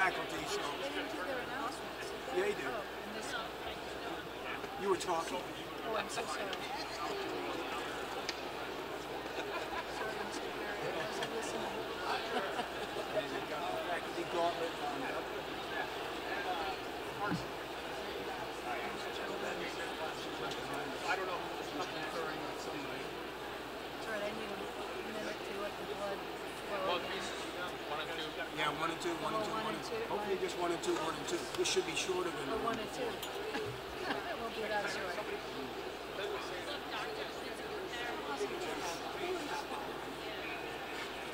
faculty, so. Yeah, you do. You were talking. Oh, I'm so sorry. Faculty gauntlet on up. I don't know who's referring to somebody. That's right, I knew a minute to let the blood flow. Yeah, one and two. Hopefully just one and two. This should be shorter than one and two. We'll do that short.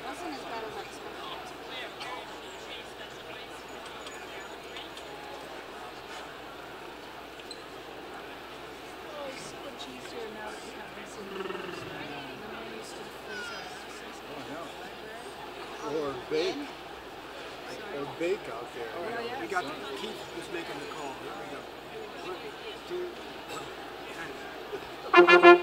Wasn't as bad as I expected. Bake out there. Oh, right. Yeah. We got Keith was making the call. Here we go. 1, 2, 3.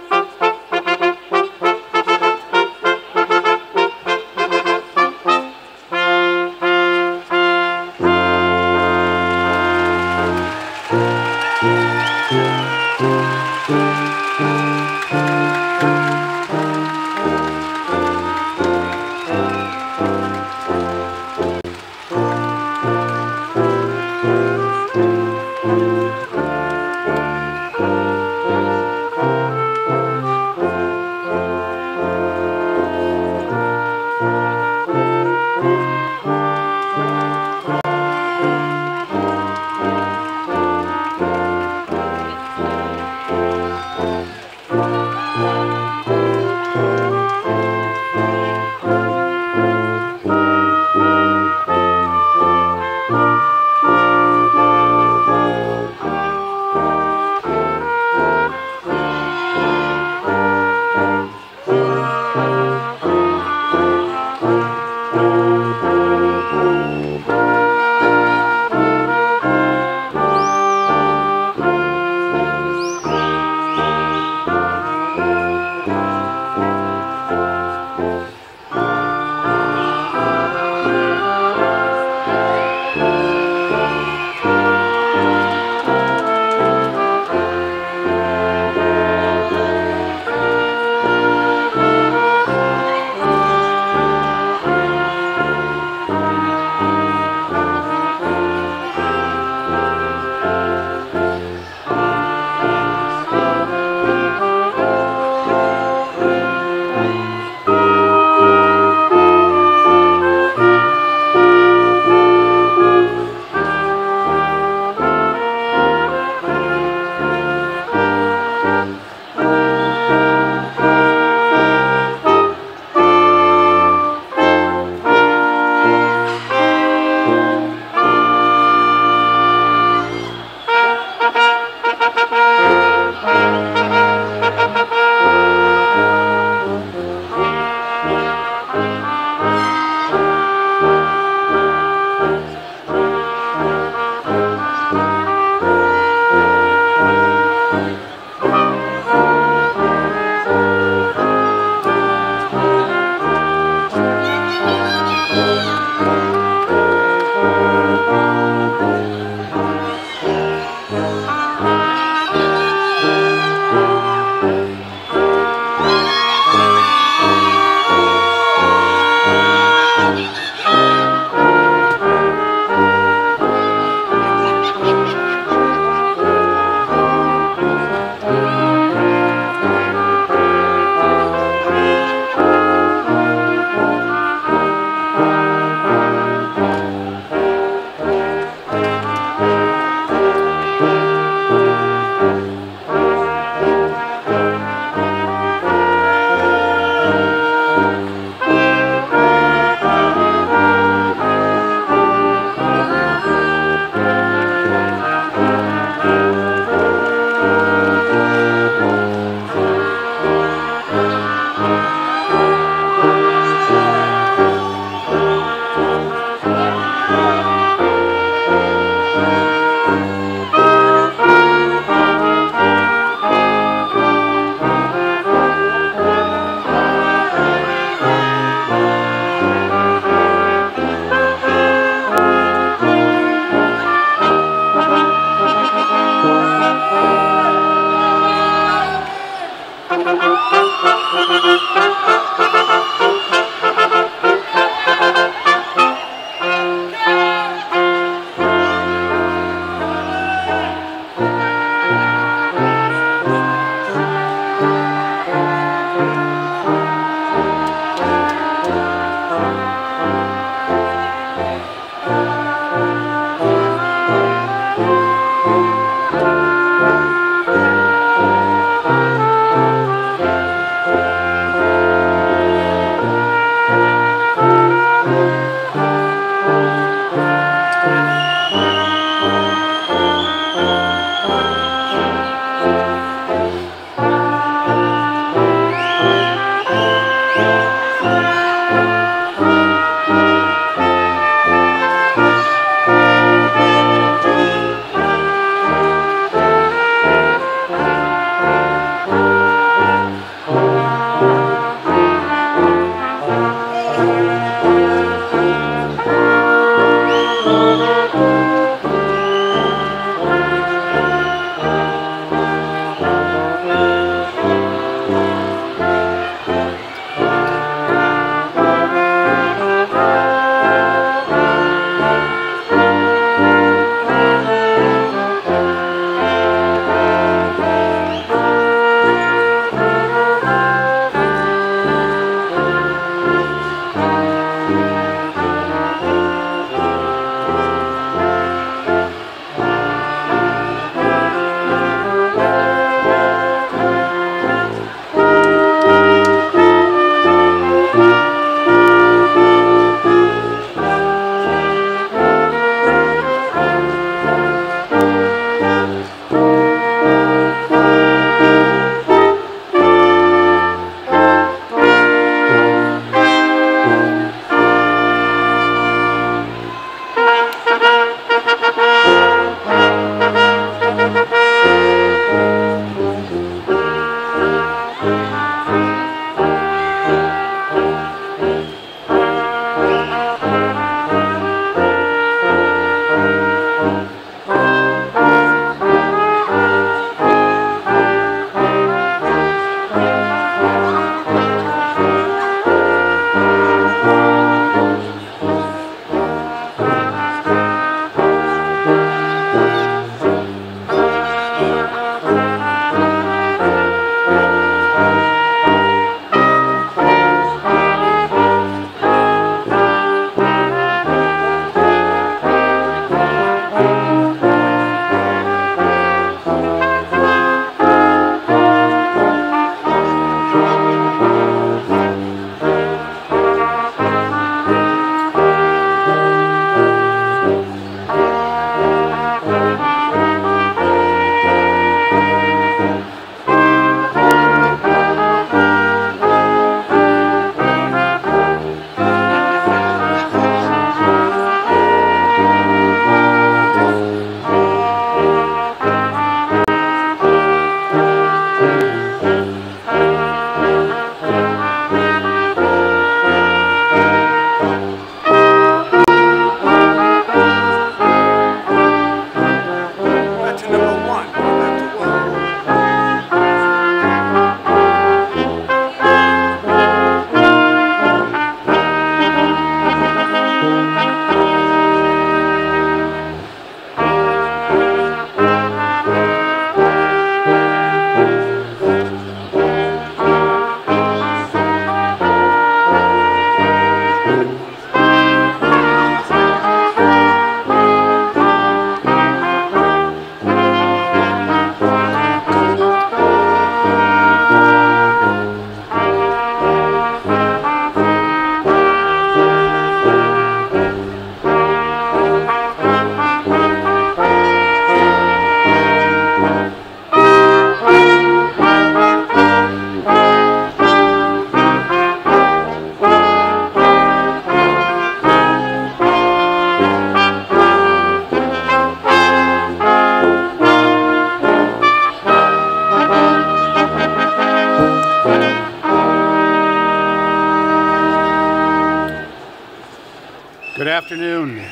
Good afternoon.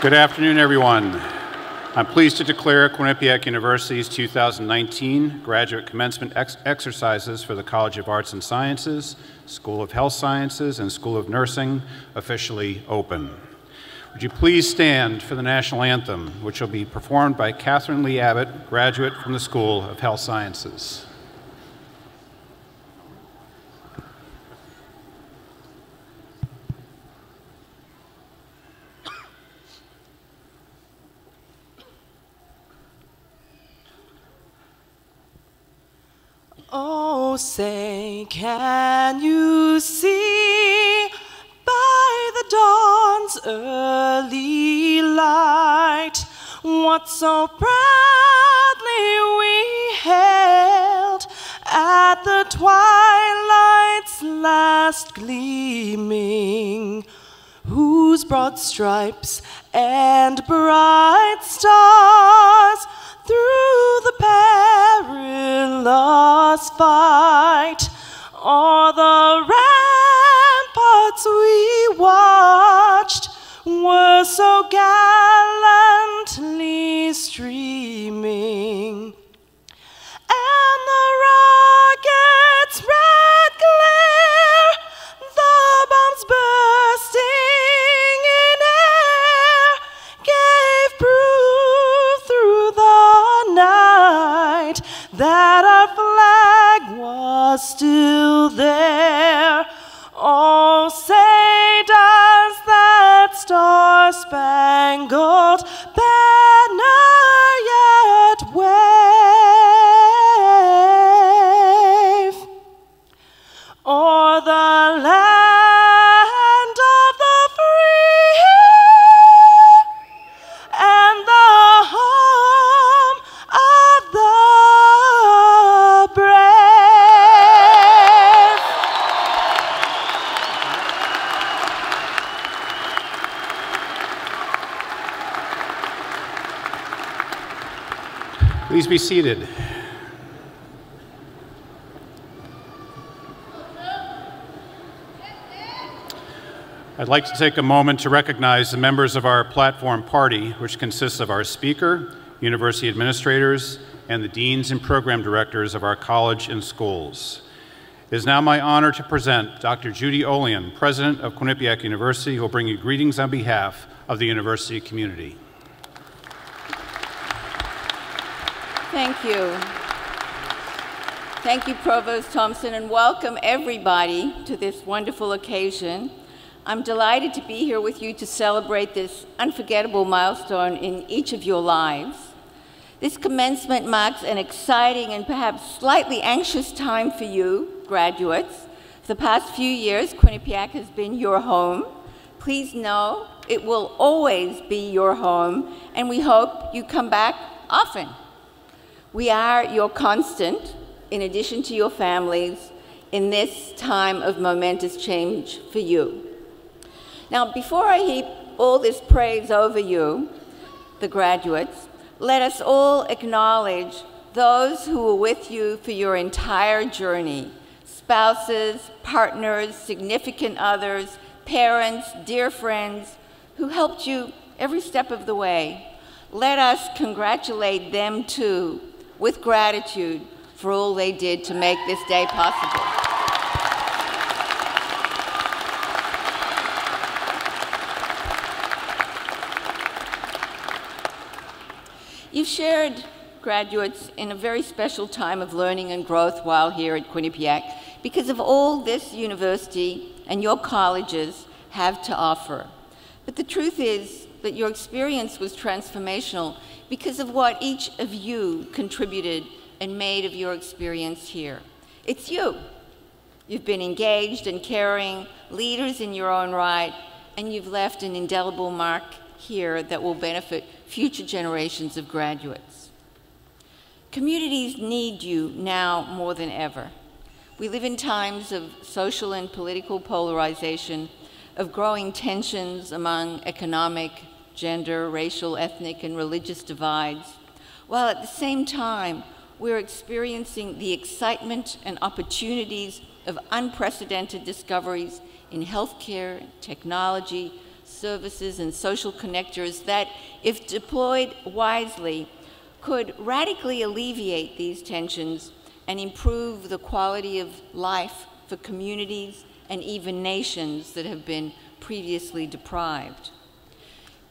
Good afternoon, everyone. I'm pleased to declare Quinnipiac University's 2019 graduate commencement exercises for the College of Arts and Sciences, School of Health Sciences, and School of Nursing officially open. Would you please stand for the national anthem, which will be performed by Katherine Lee Abbott, graduate from the School of Health Sciences. Oh, say, can you see by the dawn's early light what so proudly we hailed at the twilight's last gleaming, whose broad stripes and bright stars through the perilous fight, o'er the ramparts we watched were so gallantly streaming, and the rocket's red glare, the bombs bursting in air, gave proof through the night that our flag was still there. Oh, say does that star-spangled banner yet wave o'er the land of the free and the home of the brave? Please be seated. I'd like to take a moment to recognize the members of our platform party, which consists of our speaker, university administrators, and the deans and program directors of our college and schools. It is now my honor to present Dr. Judy Olian, president of Quinnipiac University, who will bring you greetings on behalf of the university community. Thank you. Thank you, Provost Thompson, and welcome everybody to this wonderful occasion. I'm delighted to be here with you to celebrate this unforgettable milestone in each of your lives. This commencement marks an exciting and perhaps slightly anxious time for you, graduates. For the past few years, Quinnipiac has been your home. Please know it will always be your home, and we hope you come back often. We are your constant, in addition to your families, in this time of momentous change for you. Now, before I heap all this praise over you, the graduates, let us all acknowledge those who were with you for your entire journey, spouses, partners, significant others, parents, dear friends, who helped you every step of the way. Let us congratulate them too, with gratitude for all they did to make this day possible. You've shared, graduates, in a very special time of learning and growth while here at Quinnipiac because of all this university and your colleges have to offer. But the truth is that your experience was transformational because of what each of you contributed and made of your experience here. It's you. You've been engaged and caring, leaders in your own right, and you've left an indelible mark here that will benefit future generations of graduates. Communities need you now more than ever. We live in times of social and political polarization, of growing tensions among economic, gender, racial, ethnic, and religious divides, while at the same time, we're experiencing the excitement and opportunities of unprecedented discoveries in healthcare, technology, services, and social connectors that, if deployed wisely, could radically alleviate these tensions and improve the quality of life for communities and even nations that have been previously deprived.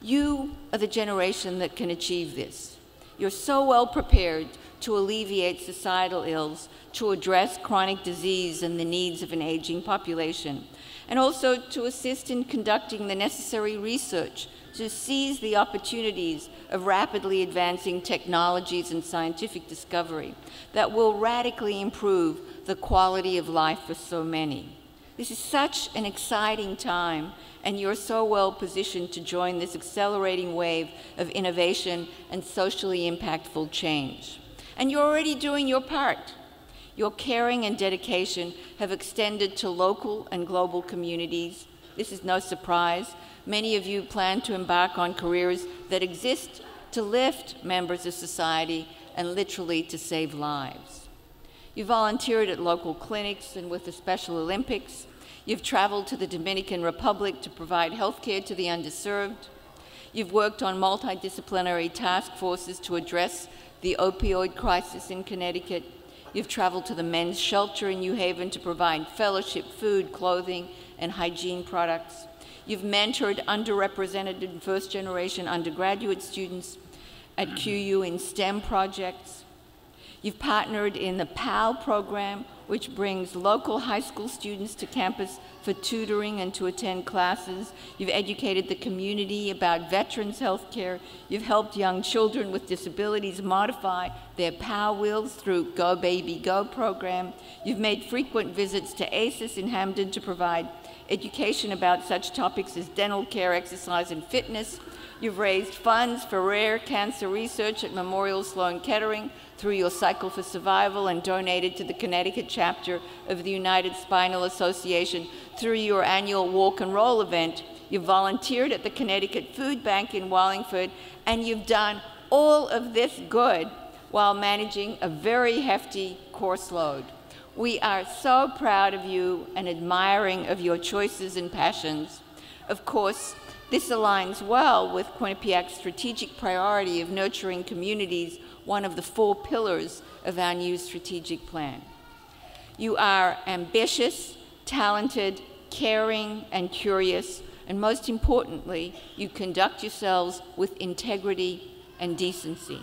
You are the generation that can achieve this. You're so well prepared to alleviate societal ills, to address chronic disease and the needs of an aging population, and also to assist in conducting the necessary research to seize the opportunities of rapidly advancing technologies and scientific discovery that will radically improve the quality of life for so many. This is such an exciting time, and you're so well positioned to join this accelerating wave of innovation and socially impactful change. And you're already doing your part. Your caring and dedication have extended to local and global communities. This is no surprise. Many of you plan to embark on careers that exist to lift members of society and literally to save lives. You volunteered at local clinics and with the Special Olympics. You've traveled to the Dominican Republic to provide health care to the underserved. You've worked on multidisciplinary task forces to address the opioid crisis in Connecticut. You've traveled to the men's shelter in New Haven to provide fellowship, food, clothing, and hygiene products. You've mentored underrepresented and first-generation undergraduate students at QU in STEM projects. You've partnered in the PAL program, which brings local high school students to campus for tutoring and to attend classes. You've educated the community about veterans' health care. You've helped young children with disabilities modify their power wheels through Go Baby Go program. You've made frequent visits to ACES in Hamden to provide education about such topics as dental care, exercise, and fitness. You've raised funds for rare cancer research at Memorial Sloan Kettering through your Cycle for Survival, and donated to the Connecticut chapter of the United Spinal Association through your annual Walk and Roll event. You've volunteered at the Connecticut Food Bank in Wallingford, and you've done all of this good while managing a very hefty course load. We are so proud of you and admiring of your choices and passions. Of course, this aligns well with Quinnipiac's strategic priority of nurturing communities, one of the four pillars of our new strategic plan. You are ambitious, talented, caring, and curious, and most importantly, you conduct yourselves with integrity and decency.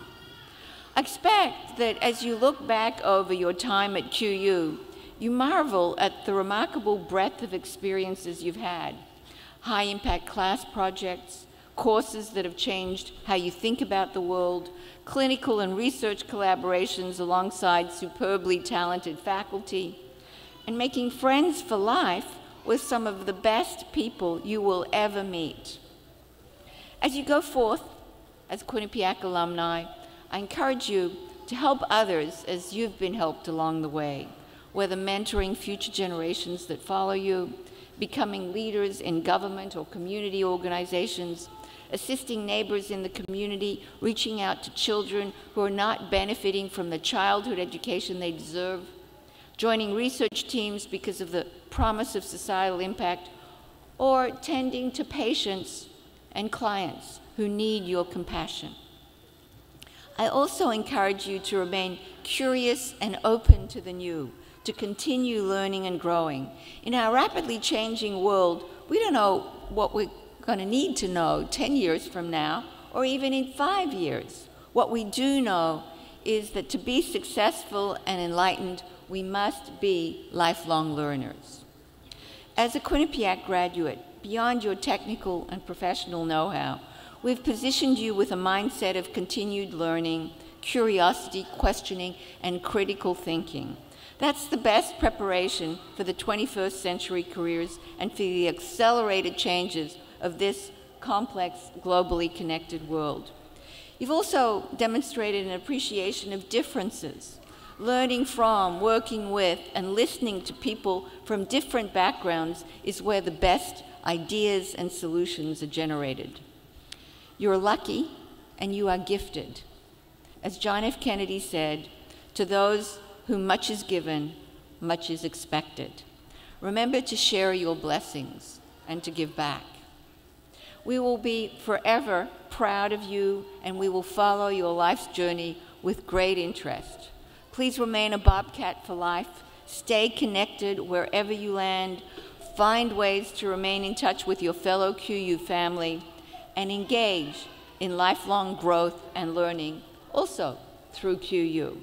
I expect that as you look back over your time at QU, you marvel at the remarkable breadth of experiences you've had. High-impact class projects, courses that have changed how you think about the world, clinical and research collaborations alongside superbly talented faculty, and making friends for life with some of the best people you will ever meet. As you go forth as Quinnipiac alumni, I encourage you to help others as you've been helped along the way, whether mentoring future generations that follow you, becoming leaders in government or community organizations, assisting neighbors in the community, reaching out to children who are not benefiting from the childhood education they deserve, joining research teams because of the promise of societal impact, or tending to patients and clients who need your compassion. I also encourage you to remain curious and open to the new, to continue learning and growing. In our rapidly changing world, we don't know what we're going to need to know 10 years from now, or even in 5 years. What we do know is that to be successful and enlightened, we must be lifelong learners. As a Quinnipiac graduate, beyond your technical and professional know-how, we've positioned you with a mindset of continued learning, curiosity, questioning, and critical thinking. That's the best preparation for the 21st century careers and for the accelerated changes of this complex, globally connected world. You've also demonstrated an appreciation of differences, learning from, working with, and listening to people from different backgrounds is where the best ideas and solutions are generated. You're lucky and you are gifted. As John F. Kennedy said, to those whom much is given, much is expected. Remember to share your blessings and to give back. We will be forever proud of you, and we will follow your life's journey with great interest. Please remain a Bobcat for life. Stay connected wherever you land. Find ways to remain in touch with your fellow QU family and engage in lifelong growth and learning, also through QU.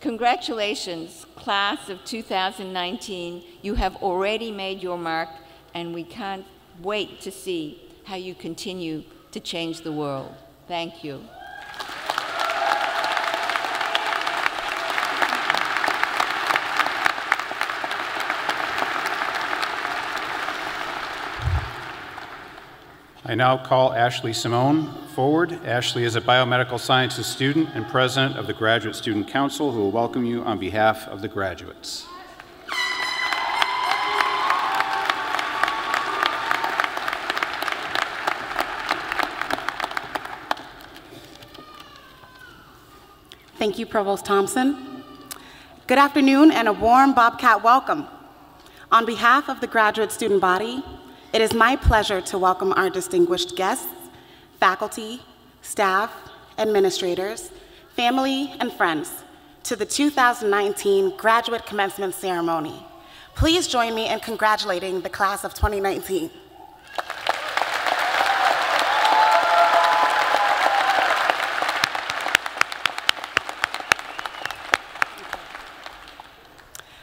Congratulations, class of 2019. You have already made your mark, and we can't wait to see how you continue to change the world. Thank you. I now call Ashley Simone forward. Ashley is a biomedical sciences student and president of the Graduate Student Council, who will welcome you on behalf of the graduates. Thank you, Provost Thompson. Good afternoon and a warm Bobcat welcome. On behalf of the graduate student body, it is my pleasure to welcome our distinguished guests, faculty, staff, administrators, family, and friends to the 2019 Graduate Commencement Ceremony. Please join me in congratulating the class of 2019.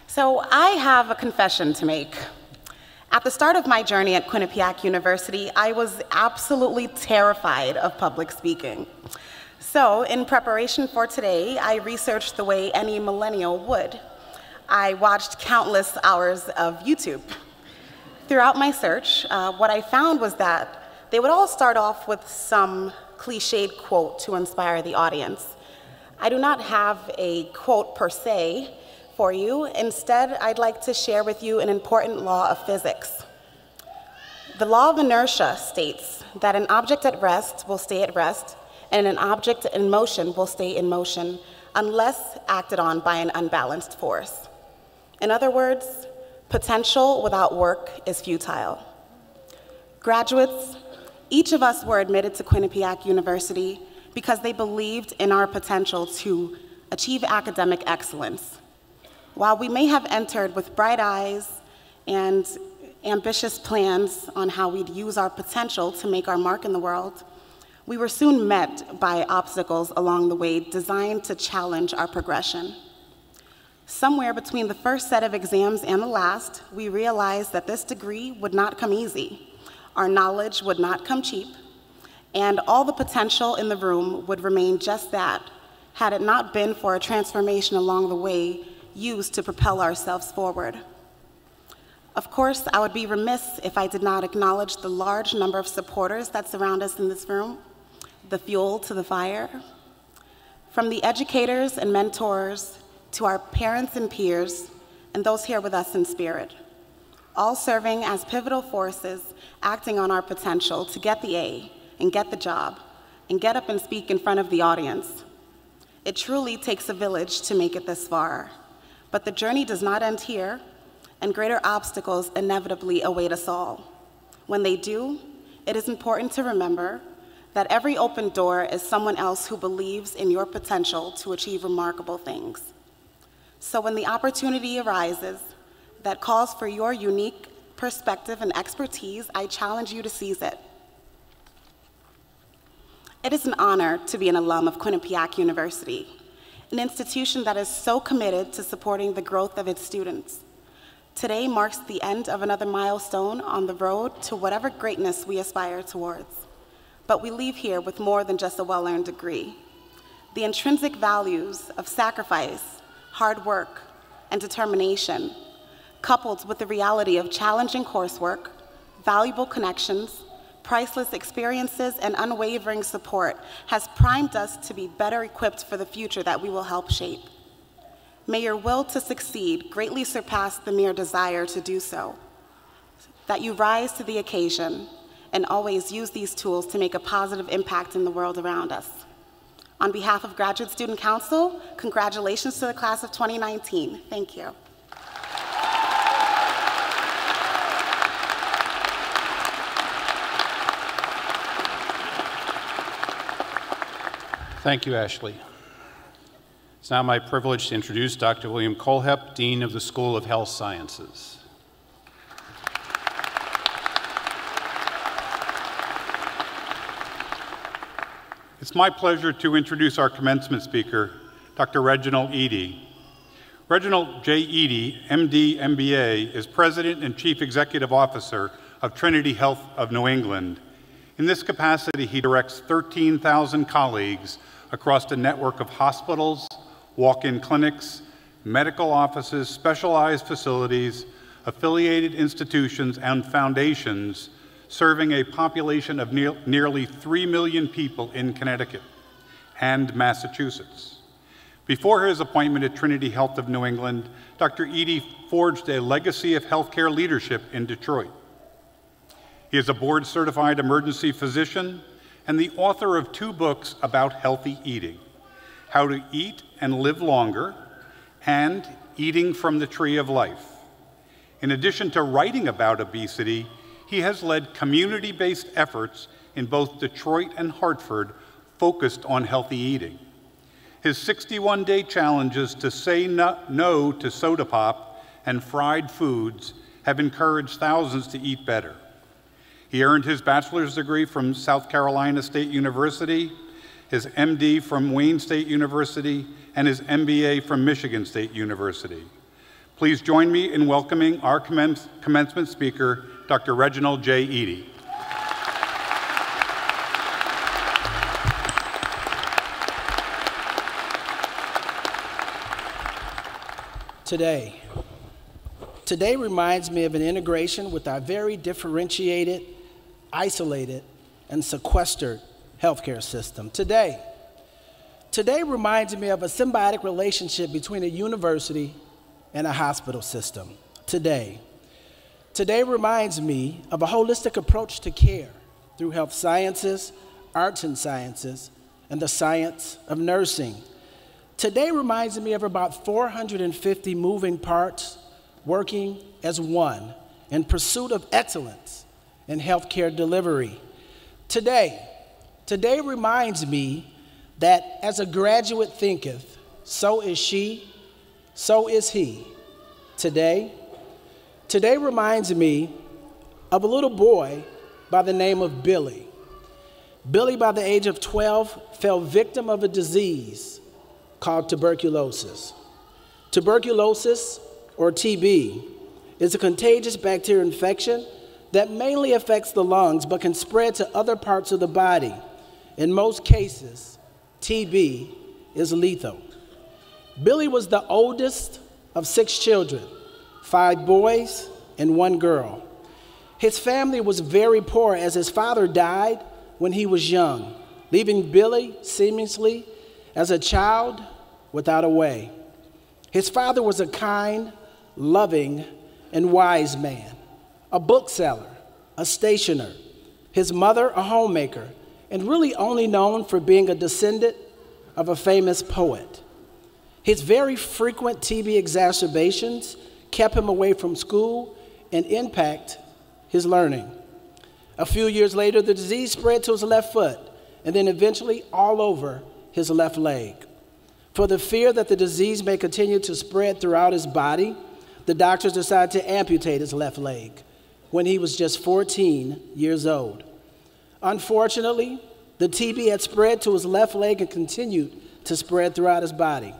So I have a confession to make. At the start of my journey at Quinnipiac University, I was absolutely terrified of public speaking. So, in preparation for today, I researched the way any millennial would. I watched countless hours of YouTube. Throughout my search, what I found was that they would all start off with some cliched quote to inspire the audience. I do not have a quote per se for you. Instead, I'd like to share with you an important law of physics. The law of inertia states that an object at rest will stay at rest, and an object in motion will stay in motion unless acted on by an unbalanced force. In other words, potential without work is futile. Graduates, each of us were admitted to Quinnipiac University because they believed in our potential to achieve academic excellence. While we may have entered with bright eyes and ambitious plans on how we'd use our potential to make our mark in the world, we were soon met by obstacles along the way designed to challenge our progression. Somewhere between the first set of exams and the last, we realized that this degree would not come easy, our knowledge would not come cheap, and all the potential in the room would remain just that, had it not been for a transformation along the way used to propel ourselves forward. Of course, I would be remiss if I did not acknowledge the large number of supporters that surround us in this room, the fuel to the fire. From the educators and mentors to our parents and peers, and those here with us in spirit, all serving as pivotal forces, acting on our potential to get the A and get the job and get up and speak in front of the audience. It truly takes a village to make it this far. But the journey does not end here, and greater obstacles inevitably await us all. When they do, it is important to remember that every open door is someone else who believes in your potential to achieve remarkable things. So when the opportunity arises that calls for your unique perspective and expertise, I challenge you to seize it. It is an honor to be an alum of Quinnipiac University, an institution that is so committed to supporting the growth of its students. Today marks the end of another milestone on the road to whatever greatness we aspire towards. But we leave here with more than just a well-earned degree. The intrinsic values of sacrifice, hard work, and determination, coupled with the reality of challenging coursework, valuable connections, priceless experiences, and unwavering support has primed us to be better equipped for the future that we will help shape. May your will to succeed greatly surpass the mere desire to do so, that you rise to the occasion and always use these tools to make a positive impact in the world around us. On behalf of Graduate Student Council, congratulations to the class of 2019. Thank you. Thank you, Ashley. It's now my privilege to introduce Dr. William Kohlhepp, Dean of the School of Health Sciences. It's my pleasure to introduce our commencement speaker, Dr. Reginald Eadie. Reginald J. Eadie, MD, MBA, is President and Chief Executive Officer of Trinity Health of New England. In this capacity, he directs 13,000 colleagues across a network of hospitals, walk-in clinics, medical offices, specialized facilities, affiliated institutions, and foundations, serving a population of nearly 3 million people in Connecticut and Massachusetts. Before his appointment at Trinity Health of New England, Dr. Eadie forged a legacy of healthcare leadership in Detroit. He is a board-certified emergency physician and the author of 2 books about healthy eating, How to Eat and Live Longer, and Eating from the Tree of Life. In addition to writing about obesity, he has led community-based efforts in both Detroit and Hartford focused on healthy eating. His 61-day challenges to say no to soda pop and fried foods have encouraged thousands to eat better. He earned his bachelor's degree from South Carolina State University, his MD from Wayne State University, and his MBA from Michigan State University. Please join me in welcoming our commencement speaker, Dr. Reginald J. Eadie. Today reminds me of an integration with our very differentiated, isolated, and sequestered healthcare system. Today reminds me of a symbiotic relationship between a university and a hospital system. Today reminds me of a holistic approach to care through health sciences, arts and sciences, and the science of nursing. Today reminds me of about 450 moving parts working as one in pursuit of excellence in healthcare delivery. Today reminds me that as a graduate thinketh, so is she, so is he. Today reminds me of a little boy by the name of Billy. Billy, by the age of 12, fell victim of a disease called tuberculosis. Tuberculosis, or TB, is a contagious bacterial infection that mainly affects the lungs but can spread to other parts of the body. In most cases, TB is lethal. Billy was the oldest of 6 children. 5 boys and 1 girl. His family was very poor as his father died when he was young, leaving Billy seemingly as a child without a way. His father was a kind, loving, and wise man, a bookseller, a stationer, his mother a homemaker, and really only known for being a descendant of a famous poet. His very frequent TB exacerbations kept him away from school and impact his learning. A few years later, the disease spread to his left foot and then eventually all over his left leg. For the fear that the disease may continue to spread throughout his body, the doctors decided to amputate his left leg when he was just 14 years old. Unfortunately, the TB had spread to his left leg and continued to spread throughout his body.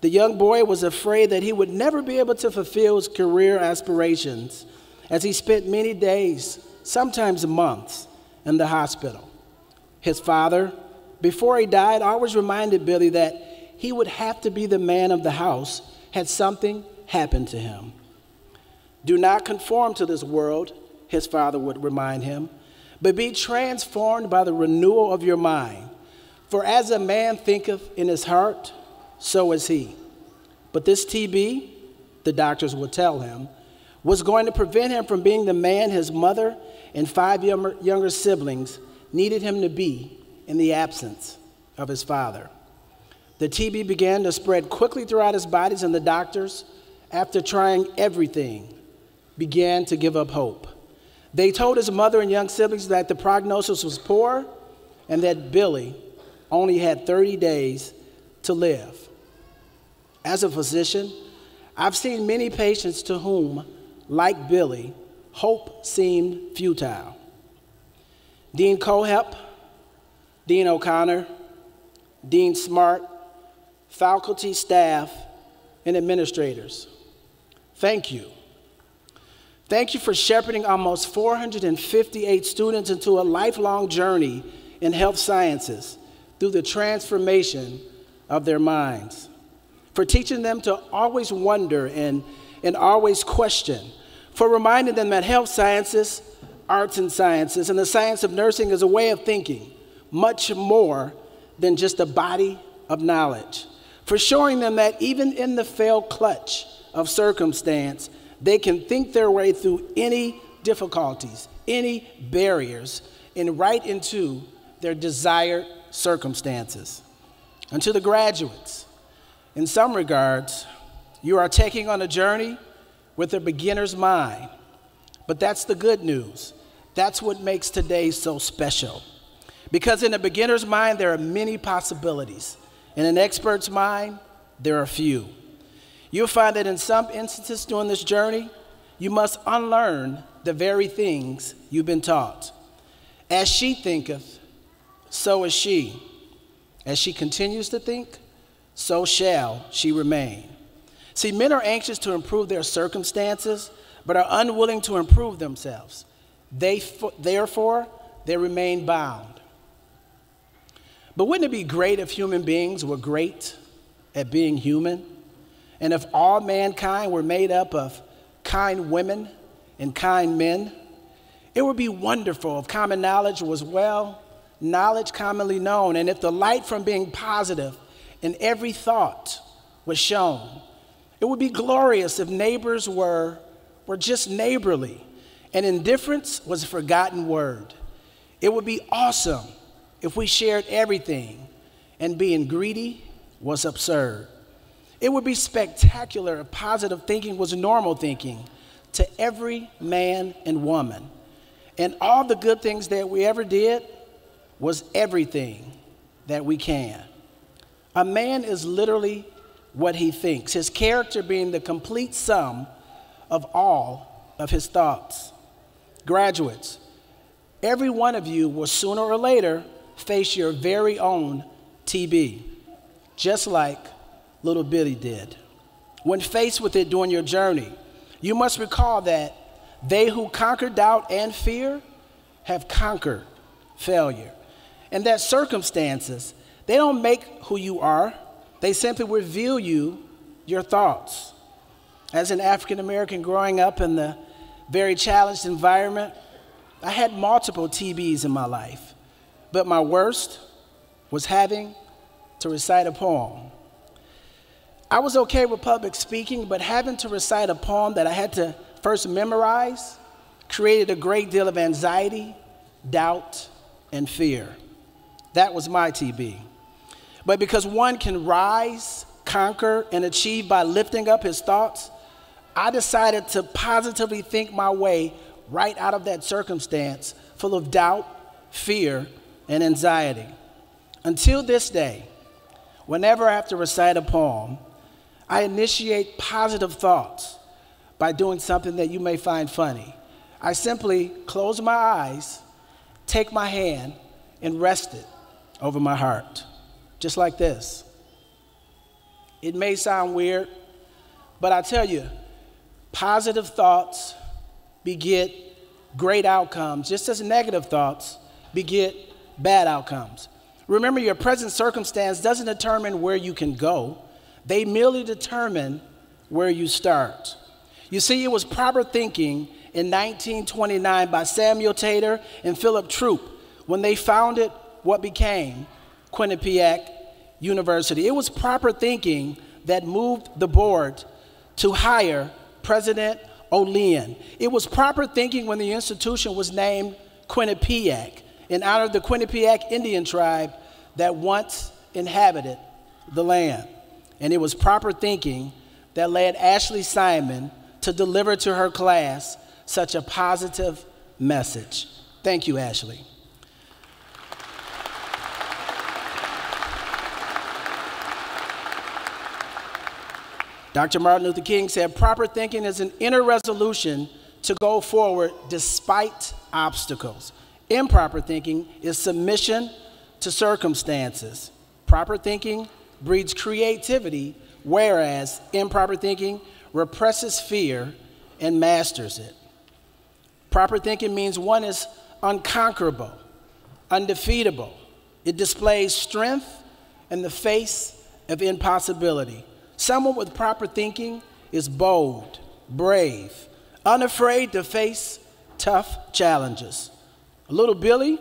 The young boy was afraid that he would never be able to fulfill his career aspirations as he spent many days, sometimes months, in the hospital. His father, before he died, always reminded Billy that he would have to be the man of the house had something happened to him. Do not conform to this world, his father would remind him, but be transformed by the renewal of your mind. For as a man thinketh in his heart, so is he. But this TB, the doctors would tell him, was going to prevent him from being the man his mother and five younger siblings needed him to be in the absence of his father. The TB began to spread quickly throughout his bodies, and the doctors, after trying everything, began to give up hope. They told his mother and young siblings that the prognosis was poor and that Billy only had 30 days to live. As a physician, I've seen many patients to whom, like Billy, hope seemed futile. Dean Kohlhepp, Dean O'Connor, Dean Smart, faculty, staff, and administrators, thank you. Thank you for shepherding almost 458 students into a lifelong journey in health sciences through the transformation of their minds, for teaching them to always wonder and always question, for reminding them that health sciences, arts and sciences, and the science of nursing is a way of thinking, much more than just a body of knowledge, for showing them that even in the fail clutch of circumstance, they can think their way through any difficulties, any barriers, and right into their desired circumstances. And to the graduates, in some regards, you are taking on a journey with a beginner's mind. But that's the good news. That's what makes today so special. Because in a beginner's mind, there are many possibilities. In an expert's mind, there are few. You'll find that in some instances during this journey, you must unlearn the very things you've been taught. As she thinketh, so is she. As she continues to think, so shall she remain. See, men are anxious to improve their circumstances, but are unwilling to improve themselves. Therefore, they remain bound. But wouldn't it be great if human beings were great at being human? And if all mankind were made up of kind women and kind men, it would be wonderful if common knowledge was knowledge commonly known, and if the light from being positive in every thought was shown. It would be glorious if neighbors were just neighborly, and indifference was a forgotten word. It would be awesome if we shared everything, and being greedy was absurd. It would be spectacular if positive thinking was normal thinking to every man and woman, and all the good things that we ever did was everything that we can. A man is literally what he thinks, his character being the complete sum of all of his thoughts. Graduates, every one of you will sooner or later face your very own TB, just like little Billy did. When faced with it during your journey, you must recall that they who conquer doubt and fear have conquered failure, and that circumstances, they don't make who you are, they simply reveal you, your thoughts. As an African American growing up in the very challenged environment, I had multiple TBs in my life, but my worst was having to recite a poem. I was okay with public speaking, but having to recite a poem that I had to first memorize created a great deal of anxiety, doubt, and fear. That was my TB. But because one can rise, conquer, and achieve by lifting up his thoughts, I decided to positively think my way right out of that circumstance full of doubt, fear, and anxiety. Until this day, whenever I have to recite a poem, I initiate positive thoughts by doing something that you may find funny. I simply close my eyes, take my hand, and rest it over my heart, just like this. It may sound weird, but I tell you, positive thoughts beget great outcomes, just as negative thoughts beget bad outcomes. Remember, your present circumstance doesn't determine where you can go. They merely determine where you start. You see, it was proper thinking in 1929 by Samuel Tater and Philip Troop when they founded what became Quinnipiac University. It was proper thinking that moved the board to hire President Olian. It was proper thinking when the institution was named Quinnipiac in honor of the Quinnipiac Indian tribe that once inhabited the land. And it was proper thinking that led Ashley Simone to deliver to her class such a positive message. Thank you, Ashley. Dr. Martin Luther King said, "Proper thinking is an inner resolution to go forward despite obstacles. Improper thinking is submission to circumstances. Proper thinking breeds creativity, whereas improper thinking represses fear and masters it." Proper thinking means one is unconquerable, undefeatable. It displays strength in the face of impossibility. Someone with proper thinking is bold, brave, unafraid to face tough challenges. Little Billy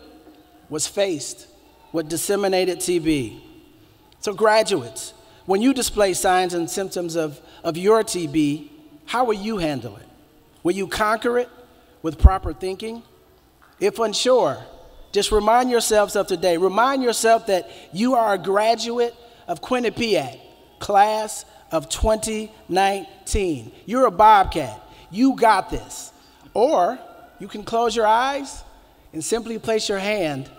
was faced with disseminated TB. So graduates, when you display signs and symptoms of your TB, how will you handle it? Will you conquer it with proper thinking? If unsure, just remind yourselves of today. Remind yourself that you are a graduate of Quinnipiac, class of 2019. You're a Bobcat. You got this. Or you can close your eyes and simply place your hand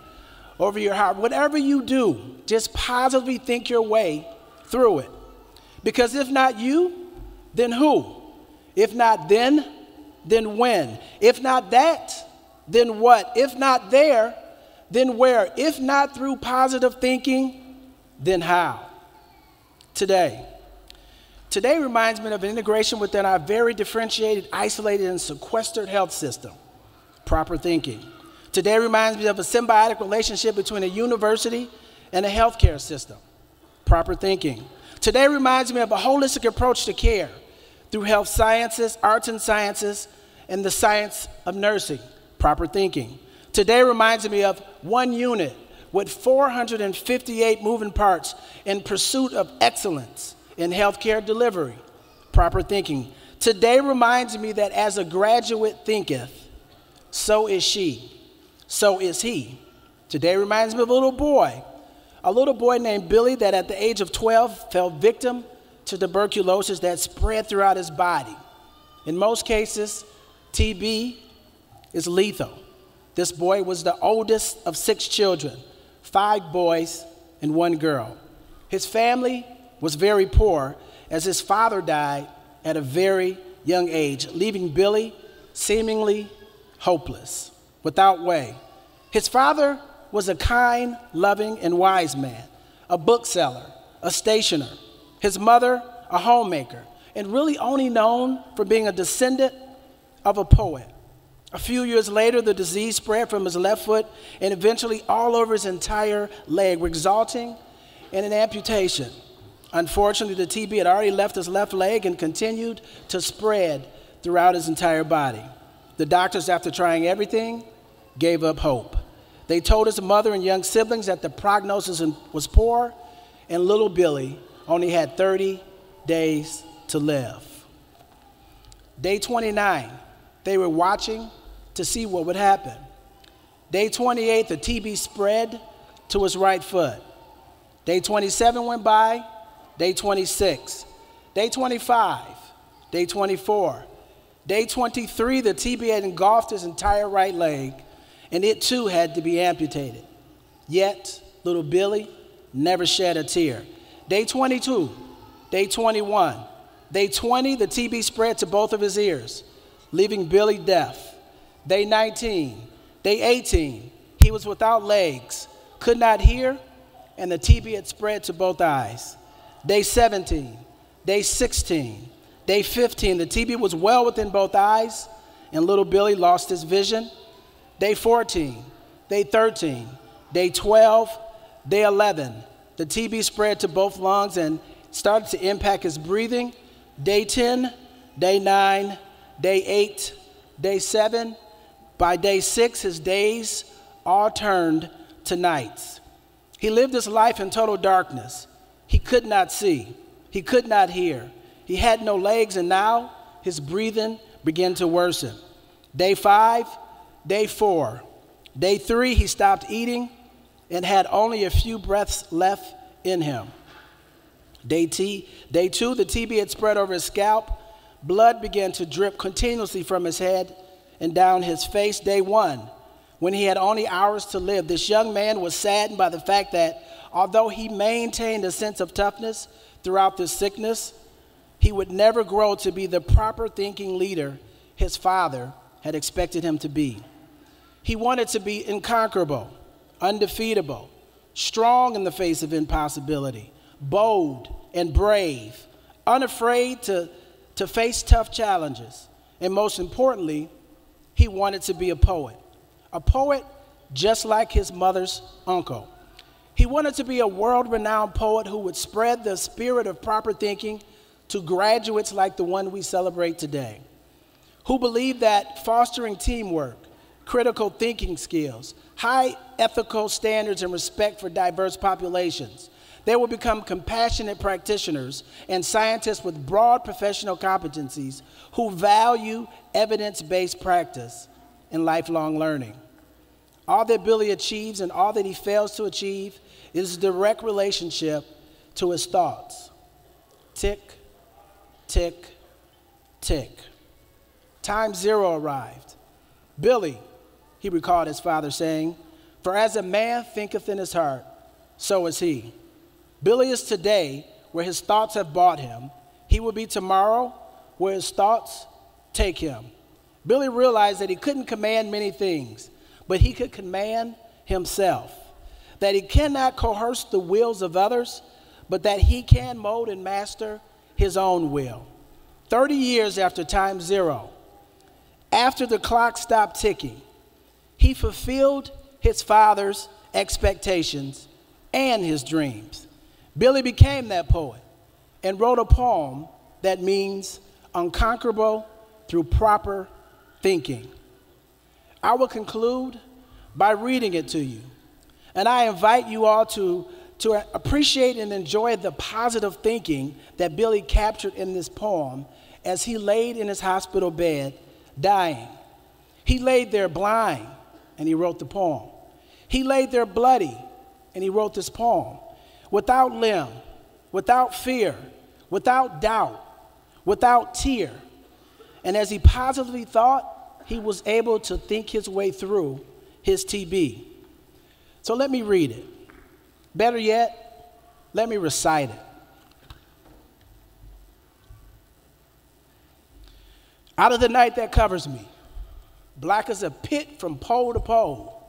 over your heart. Whatever you do, just positively think your way through it. Because if not you, then who? If not then when? If not that, then what? If not there, then where? If not through positive thinking, then how? Today reminds me of an integration within our very differentiated, isolated, and sequestered health system, proper thinking. Today reminds me of a symbiotic relationship between a university and a healthcare system, proper thinking. Today reminds me of a holistic approach to care through health sciences, arts and sciences, and the science of nursing, proper thinking. Today reminds me of one unit with 458 moving parts in pursuit of excellence in healthcare delivery, proper thinking. Today reminds me that as a graduate thinketh, so is she. So is he. Today reminds me of a little boy named Billy that at the age of 12 fell victim to tuberculosis that spread throughout his body. In most cases, TB is lethal. This boy was the oldest of 6 children, 5 boys and 1 girl. His family was very poor as his father died at a very young age, leaving Billy seemingly hopeless. Without way. His father was a kind, loving, and wise man, a bookseller, a stationer, his mother, a homemaker, and really only known for being a descendant of a poet. A few years later, the disease spread from his left foot and eventually all over his entire leg, resulting in an amputation. Unfortunately, the TB had already left his left leg and continued to spread throughout his entire body. The doctors, after trying everything, gave up hope. They told his mother and young siblings that the prognosis was poor, and little Billy only had 30 days to live. Day 29, they were watching to see what would happen. Day 28, the TB spread to his right foot. Day 27 went by, day 26, day 25, day 24. Day 23, the TB had engulfed his entire right leg, and it too had to be amputated. Yet, little Billy never shed a tear. Day 22, day 21, day 20, the TB spread to both of his ears, leaving Billy deaf. Day 19, day 18, he was without legs, could not hear, and the TB had spread to both eyes. Day 17, day 16, day 15, the TB was well within both eyes, and little Billy lost his vision. Day 14, day 13, day 12, day 11, the TB spread to both lungs and started to impact his breathing. Day 10, day 9, day 8, day 7. By day 6, his days all turned to nights. He lived his life in total darkness. He could not see. He could not hear. He had no legs, and now his breathing began to worsen. Day 5, day 4. Day 3, he stopped eating and had only a few breaths left in him. Day 2, the TB had spread over his scalp. Blood began to drip continuously from his head and down his face. Day 1, when he had only hours to live, this young man was saddened by the fact that although he maintained a sense of toughness throughout this sickness, he would never grow to be the proper thinking leader his father had expected him to be. He wanted to be inconquerable, undefeatable, strong in the face of impossibility, bold and brave, unafraid to face tough challenges. And most importantly, he wanted to be a poet just like his mother's uncle. He wanted to be a world-renowned poet who would spread the spirit of proper thinking to graduates like the one we celebrate today, who believed that fostering teamwork, critical thinking skills, high ethical standards and respect for diverse populations, they will become compassionate practitioners and scientists with broad professional competencies who value evidence-based practice and lifelong learning. All that Billy achieves and all that he fails to achieve is a direct relationship to his thoughts. Tick, tick, tick. Time 0 arrived. Billy, he recalled his father saying, "For as a man thinketh in his heart, so is he." Billy is today where his thoughts have brought him. He will be tomorrow where his thoughts take him. Billy realized that he couldn't command many things, but he could command himself. That he cannot coerce the wills of others, but that he can mold and master his own will. 30 years after Time 0, after the clock stopped ticking, he fulfilled his father's expectations and his dreams. Billy became that poet and wrote a poem that means unconquerable through proper thinking. I will conclude by reading it to you, and I invite you all to appreciate and enjoy the positive thinking that Billy captured in this poem as he laid in his hospital bed, dying. He laid there blind, and he wrote the poem. He laid there bloody, and he wrote this poem. Without limb, without fear, without doubt, without tear. And as he positively thought, he was able to think his way through his TB. So let me read it. Better yet, let me recite it. Out of the night that covers me, black as a pit from pole to pole,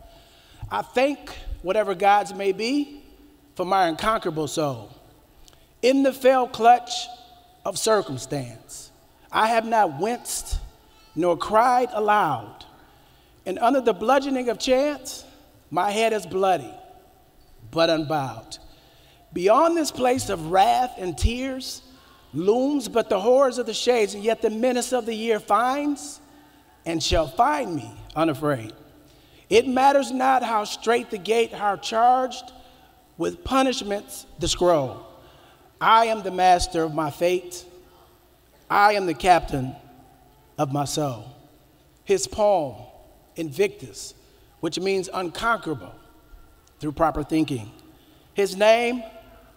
I thank whatever gods may be for my unconquerable soul. In the fell clutch of circumstance, I have not winced nor cried aloud. And under the bludgeoning of chance, my head is bloody, but unbowed. Beyond this place of wrath and tears looms but the horrors of the shades, and yet the menace of the year finds and shall find me unafraid. It matters not how straight the gate, how charged with punishments the scroll. I am the master of my fate. I am the captain of my soul. His poem, Invictus, which means unconquerable through proper thinking. His name,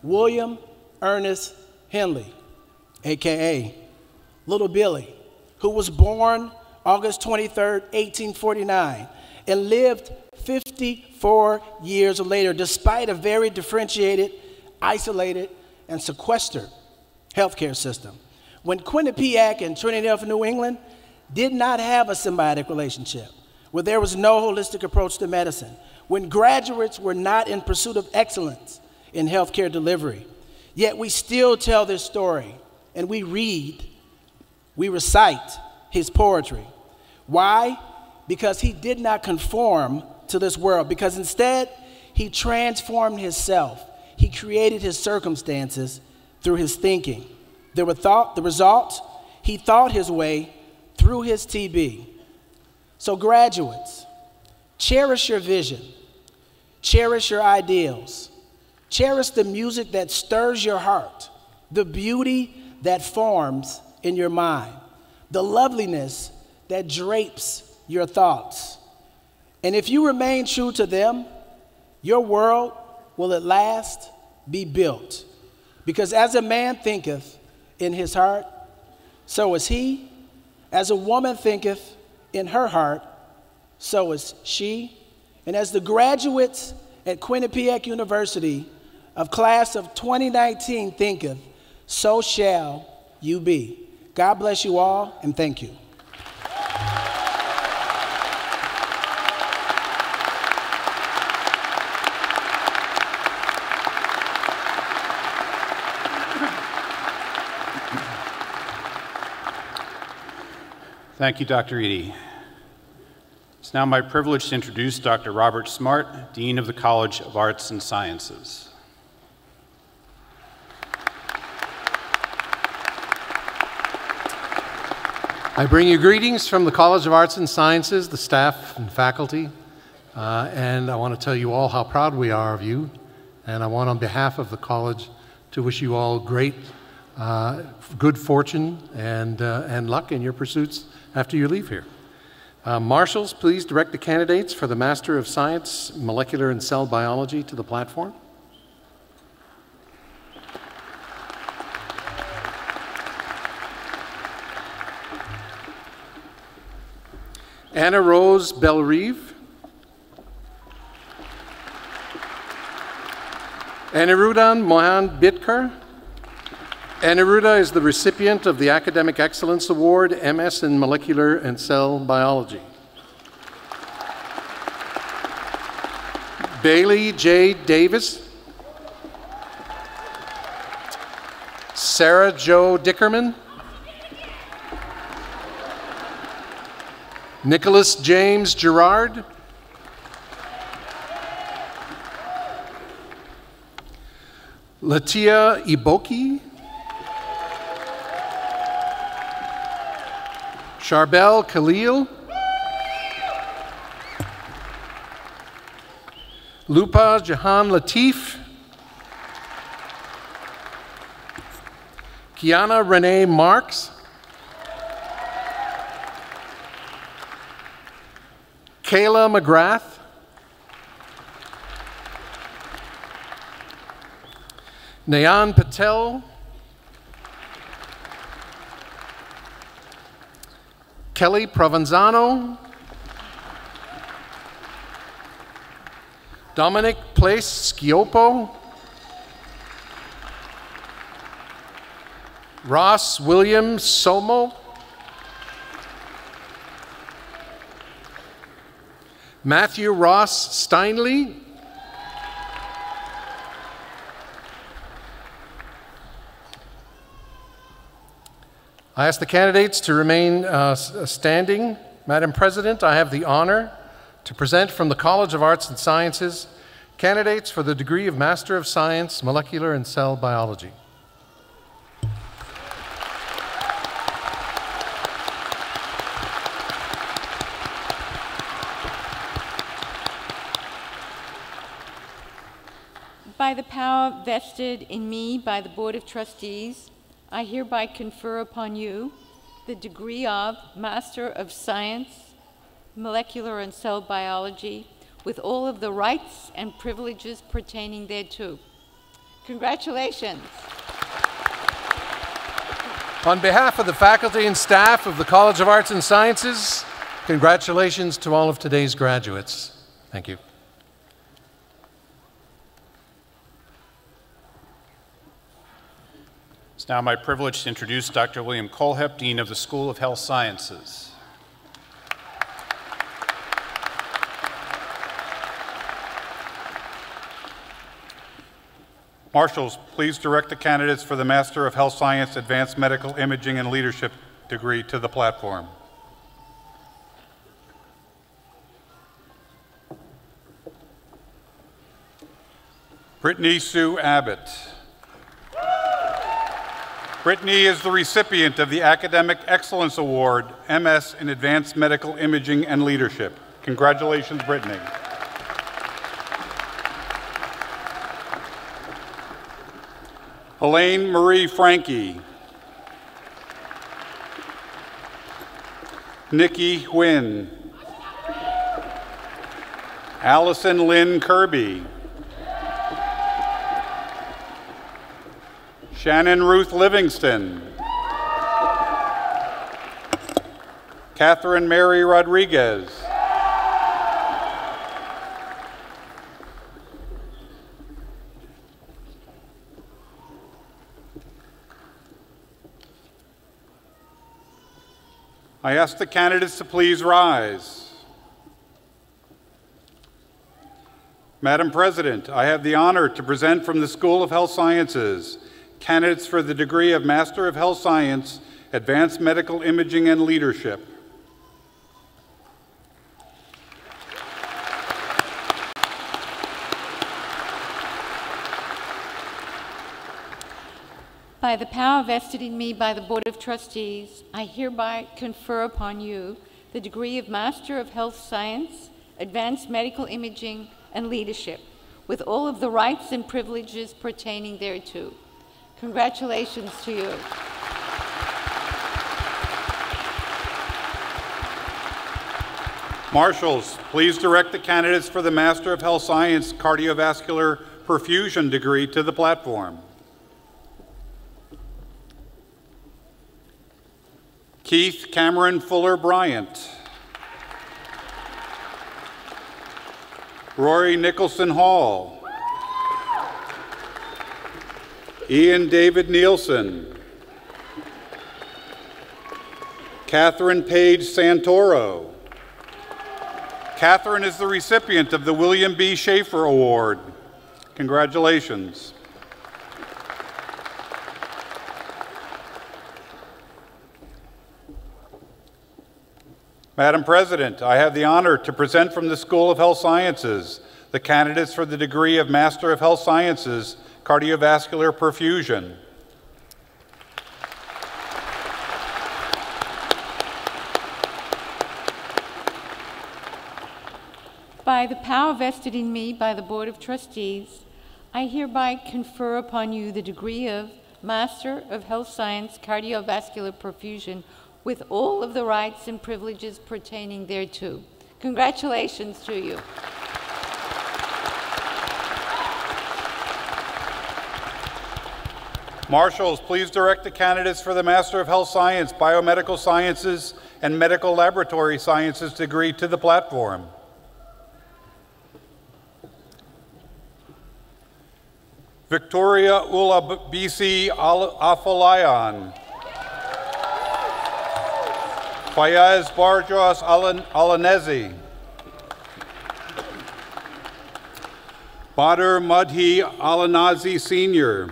William Ernest Henley, AKA Little Billy, who was born August 23rd, 1849, and lived 54 years later, despite a very differentiated, isolated, and sequestered healthcare system. When Quinnipiac and Trinity Health of New England did not have a symbiotic relationship, where there was no holistic approach to medicine, when graduates were not in pursuit of excellence in healthcare delivery, yet we still tell this story, and we recite his poetry. Why? Because he did not conform to this world, because instead he transformed himself. He created his circumstances through his thinking. The result, he thought his way through his TB. So graduates, cherish your vision, cherish your ideals, cherish the music that stirs your heart, the beauty that forms in your mind. the loveliness that drapes your thoughts. And if you remain true to them, your world will at last be built. Because as a man thinketh in his heart, so is he. As a woman thinketh in her heart, so is she. And as the graduates at Quinnipiac University of class of 2019 thinketh, so shall you be. God bless you all, and thank you. Thank you, Dr. Eadie. It's now my privilege to introduce Dr. Robert Smart, Dean of the College of Arts and Sciences. I bring you greetings from the College of Arts and Sciences, the staff and faculty, and I want to tell you all how proud we are of you, and I want on behalf of the college to wish you all great good fortune and luck in your pursuits after you leave here. Marshals, please direct the candidates for the Master of Science, Molecular and Cell Biology to the platform. Anna Rose Belrive. Anirudan Mohan Bitkar. Aniruddha is the recipient of the Academic Excellence Award, MS in Molecular and Cell Biology. Bailey J. Davis. Sarah Jo Dickerman. Nicholas James Gerard. Latia Iboki. Charbel Khalil. Lupa Jahan Latif. Kiana Renee Marks. Kayla McGrath. Nayan Patel. Kelly Provenzano. Dominic Place Schioppo. Ross William Somo. Matthew Ross Steinley. I ask the candidates to remain standing. Madam President, I have the honor to present from the College of Arts and Sciences candidates for the degree of Master of Science, Molecular and Cell Biology. By the power vested in me by the Board of Trustees, I hereby confer upon you the degree of Master of Science, Molecular and Cell Biology, with all of the rights and privileges pertaining thereto. Congratulations. On behalf of the faculty and staff of the College of Arts and Sciences, congratulations to all of today's graduates. Thank you. Now my privilege to introduce Dr. William Kohlhepp, Dean of the School of Health Sciences. Marshals, please direct the candidates for the Master of Health Science, Advanced Medical Imaging and Leadership degree to the platform. Brittany Sue Abbott. Brittany is the recipient of the Academic Excellence Award, MS in Advanced Medical Imaging and Leadership. Congratulations, Brittany. Helene Marie Franke. Nikki Nguyen, Allison Lynn Kirby, Shannon Ruth Livingston, Catherine Mary Rodriguez, I ask the candidates to please rise. Madam President, I have the honor to present from the School of Health Sciences candidates for the degree of Master of Health Science, Advanced Medical Imaging and Leadership. By the power vested in me by the Board of Trustees, I hereby confer upon you the degree of Master of Health Science, Advanced Medical Imaging and Leadership, with all of the rights and privileges pertaining thereto. Congratulations to you. Marshals, please direct the candidates for the Master of Health Science Cardiovascular Perfusion degree to the platform. Keith Cameron Fuller Bryant, Rory Nicholson Hall, Ian David Nielsen, Catherine Page Santoro. Catherine is the recipient of the William B. Schaefer Award. Congratulations. Madam President, I have the honor to present from the School of Health Sciences the candidates for the degree of Master of Health Sciences, Cardiovascular Perfusion. By the power vested in me by the Board of Trustees, I hereby confer upon you the degree of Master of Health Science, Cardiovascular Perfusion, with all of the rights and privileges pertaining thereto. Congratulations to you. Marshals, please direct the candidates for the Master of Health Science, Biomedical Sciences, and Medical Laboratory Sciences degree to the platform. Victoria Ulabisi Afolayan, Fayaz Barjos Alanezi, Badr Mudhi Alanazi Sr.,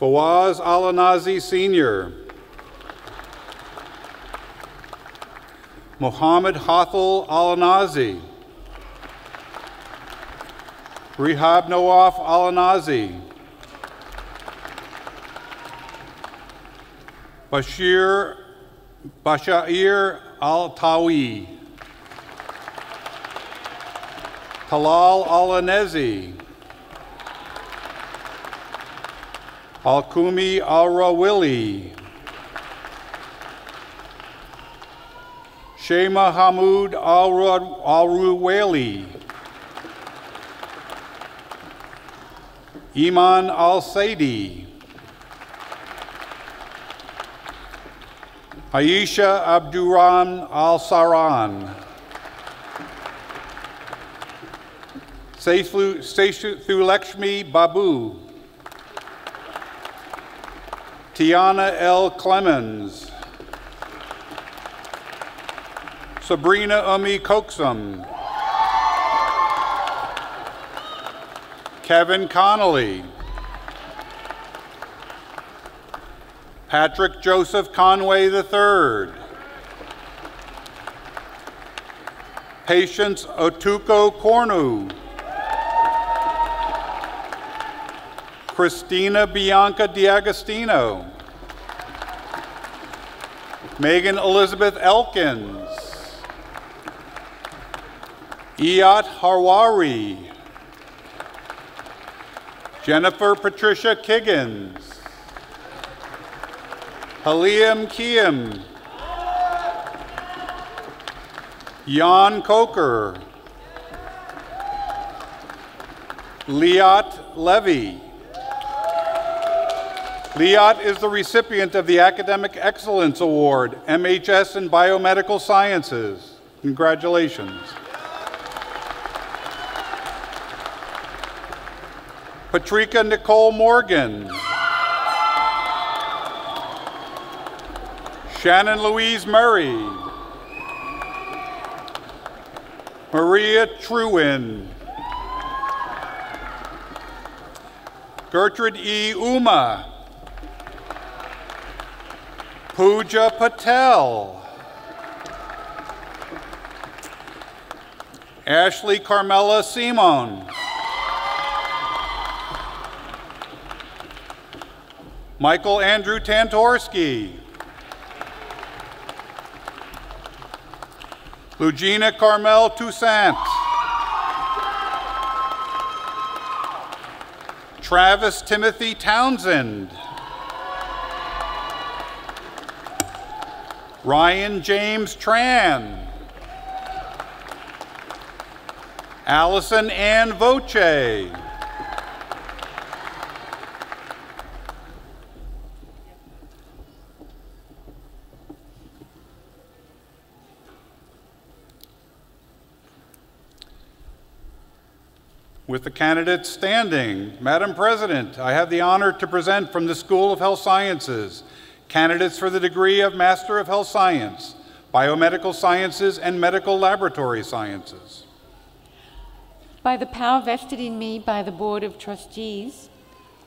Fawaz Alanazi Sr., Mohammed Hathal Alanazi, Rehab Nawaf Alanazi, Bashair Al-Tawi, Talal Al-Anezi, Al-Kumi Al-Rawili, Shema Hamoud Al-Ruweli, Iman Al-Saidi, Aisha Abduran Al-Saran, Saithulakshmi Babu, Tiana L. Clemens, Sabrina Umi Coxum, Kevin Connolly, Patrick Joseph Conway III, Patience Otuko Cornu, Christina Bianca DiAgostino, Megan Elizabeth Elkins, Iyat Harwari, Jennifer Patricia Kiggins, Haleem Kiyim, Jan Coker, Liat Levy. Liat is the recipient of the Academic Excellence Award, MHS in Biomedical Sciences. Congratulations. Patrika Nicole Morgan. Shannon Louise Murray. Maria Truen. Gertrude E. Uma. Pooja Patel. Ashley Carmela Simone. Michael Andrew Tantorski. Lugina Carmel Toussaint. Travis Timothy Townsend. Ryan James Tran. Allison Ann Voce. With the candidates standing, Madam President, I have the honor to present from the School of Health Sciences candidates for the degree of Master of Health Science, Biomedical Sciences, and Medical Laboratory Sciences. By the power vested in me by the Board of Trustees,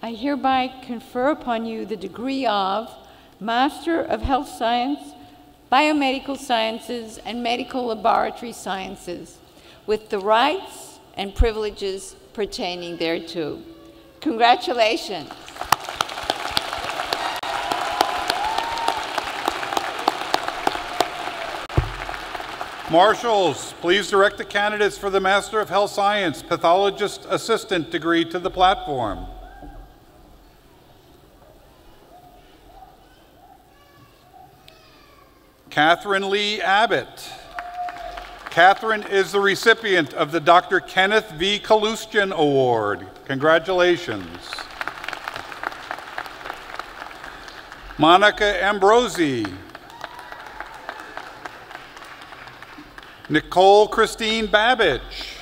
I hereby confer upon you the degree of Master of Health Science, Biomedical Sciences, and Medical Laboratory Sciences, with the rights and privileges pertaining thereto. Congratulations. Marshals, please direct the candidates for the Master of Health Science, Pathologist Assistant degree to the platform. Katherine Lee Abbott. Katherine is the recipient of the Dr. Kenneth V. Kaloostian Award. Congratulations. Monica Ambrosi. Nicole Christine Babbage.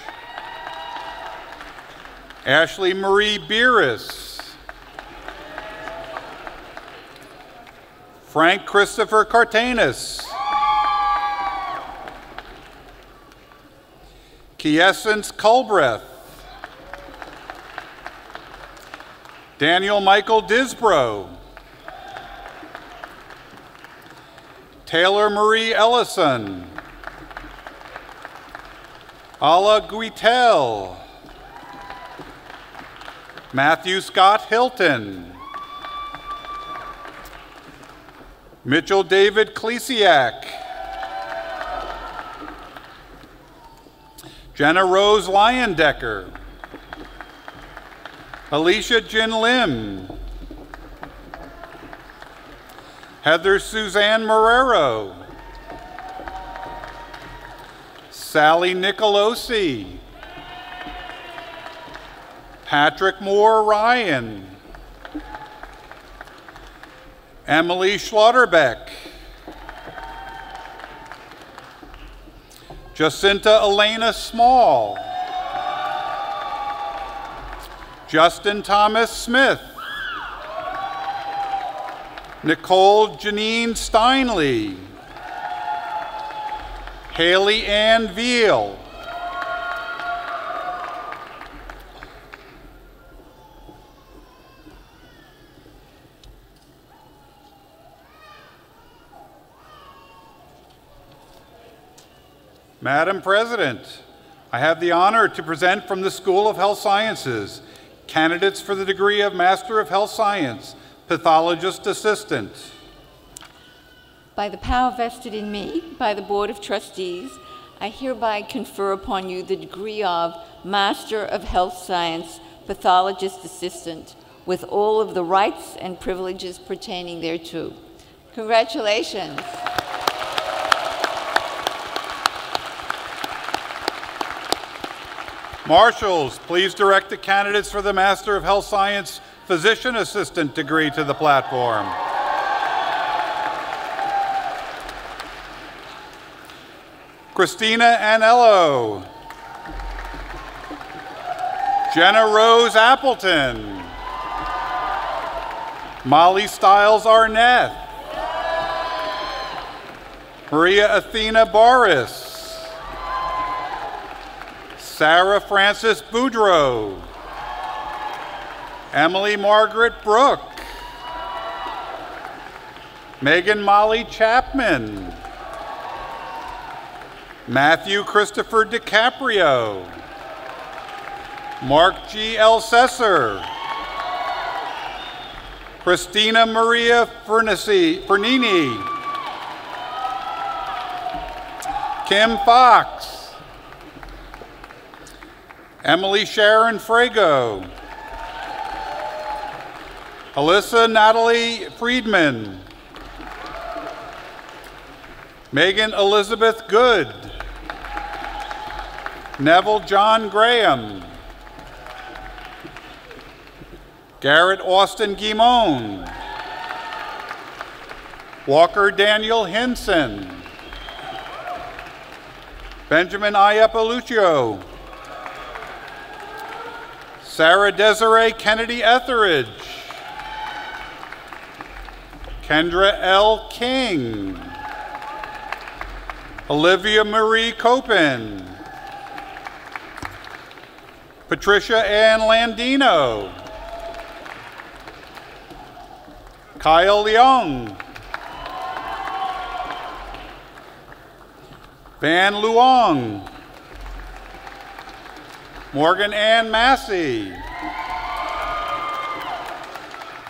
Ashley Marie Beeris. Frank Christopher Cartanis. Kiesence Culbreth. Daniel Michael Disbro. Taylor Marie Ellison. Ala Guitel. Matthew Scott Hilton. Mitchell David Klesiak. Jenna Rose Leyendecker. Alicia Jin Lim. Heather Suzanne Marrero. Sally Nicolosi. Patrick Moore Ryan. Emily Schlotterbeck. Jacinta Elena Small. Justin Thomas Smith. Nicole Janine Steinley. Haley Ann Veal. Madam President, I have the honor to present from the School of Health Sciences candidates for the degree of Master of Health Science, Pathologist Assistant. By the power vested in me by the Board of Trustees, I hereby confer upon you the degree of Master of Health Science, Pathologist Assistant, with all of the rights and privileges pertaining thereto. Congratulations. Marshals, please direct the candidates for the Master of Health Science Physician Assistant degree to the platform. Christina Anello. Jenna Rose Appleton. Molly Stiles Arnett. Maria Athena Boris. Sarah Frances Boudreau. Emily Margaret Brooke. Megan Molly Chapman. Matthew Christopher DiCaprio. Mark G. L. Sesser. Christina Maria Fernini. Kim Fox. Emily Sharon Frago. Alyssa Natalie Friedman. Megan Elizabeth Good. Neville John Graham. Garrett Austin Guimon. Walker Daniel Henson. Benjamin Iapaluccio. Sarah Desiree Kennedy Etheridge. Kendra L. King. Olivia Marie Copen. Patricia Ann Landino. Kyle Leung. Van Luong. Morgan Ann Massey.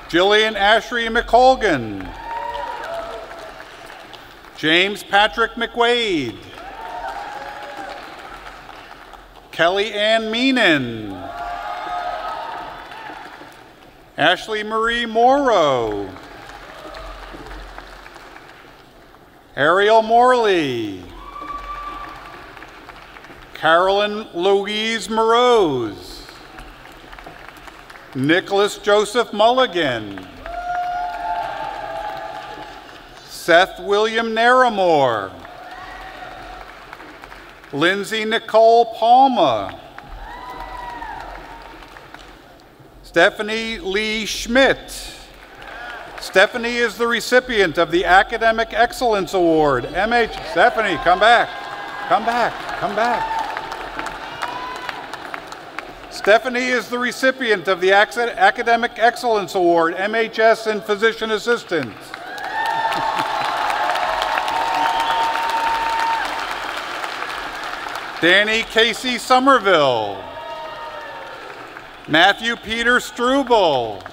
Jillian Ashry McColgan. James Patrick McWade. Kelly Ann Meenan. Ashley Marie Morrow. Ariel Morley. Carolyn Louise Morose. Nicholas Joseph Mulligan. Seth William Naramore. Lindsay Nicole Palma. Stephanie Lee Schmidt. Stephanie is the recipient of the Academic Excellence Award. MH, Stephanie, come back. Come back, come back. Stephanie is the recipient of the Academic Excellence Award, MHS and Physician Assistant. Danny Casey Somerville. Matthew Peter Struble.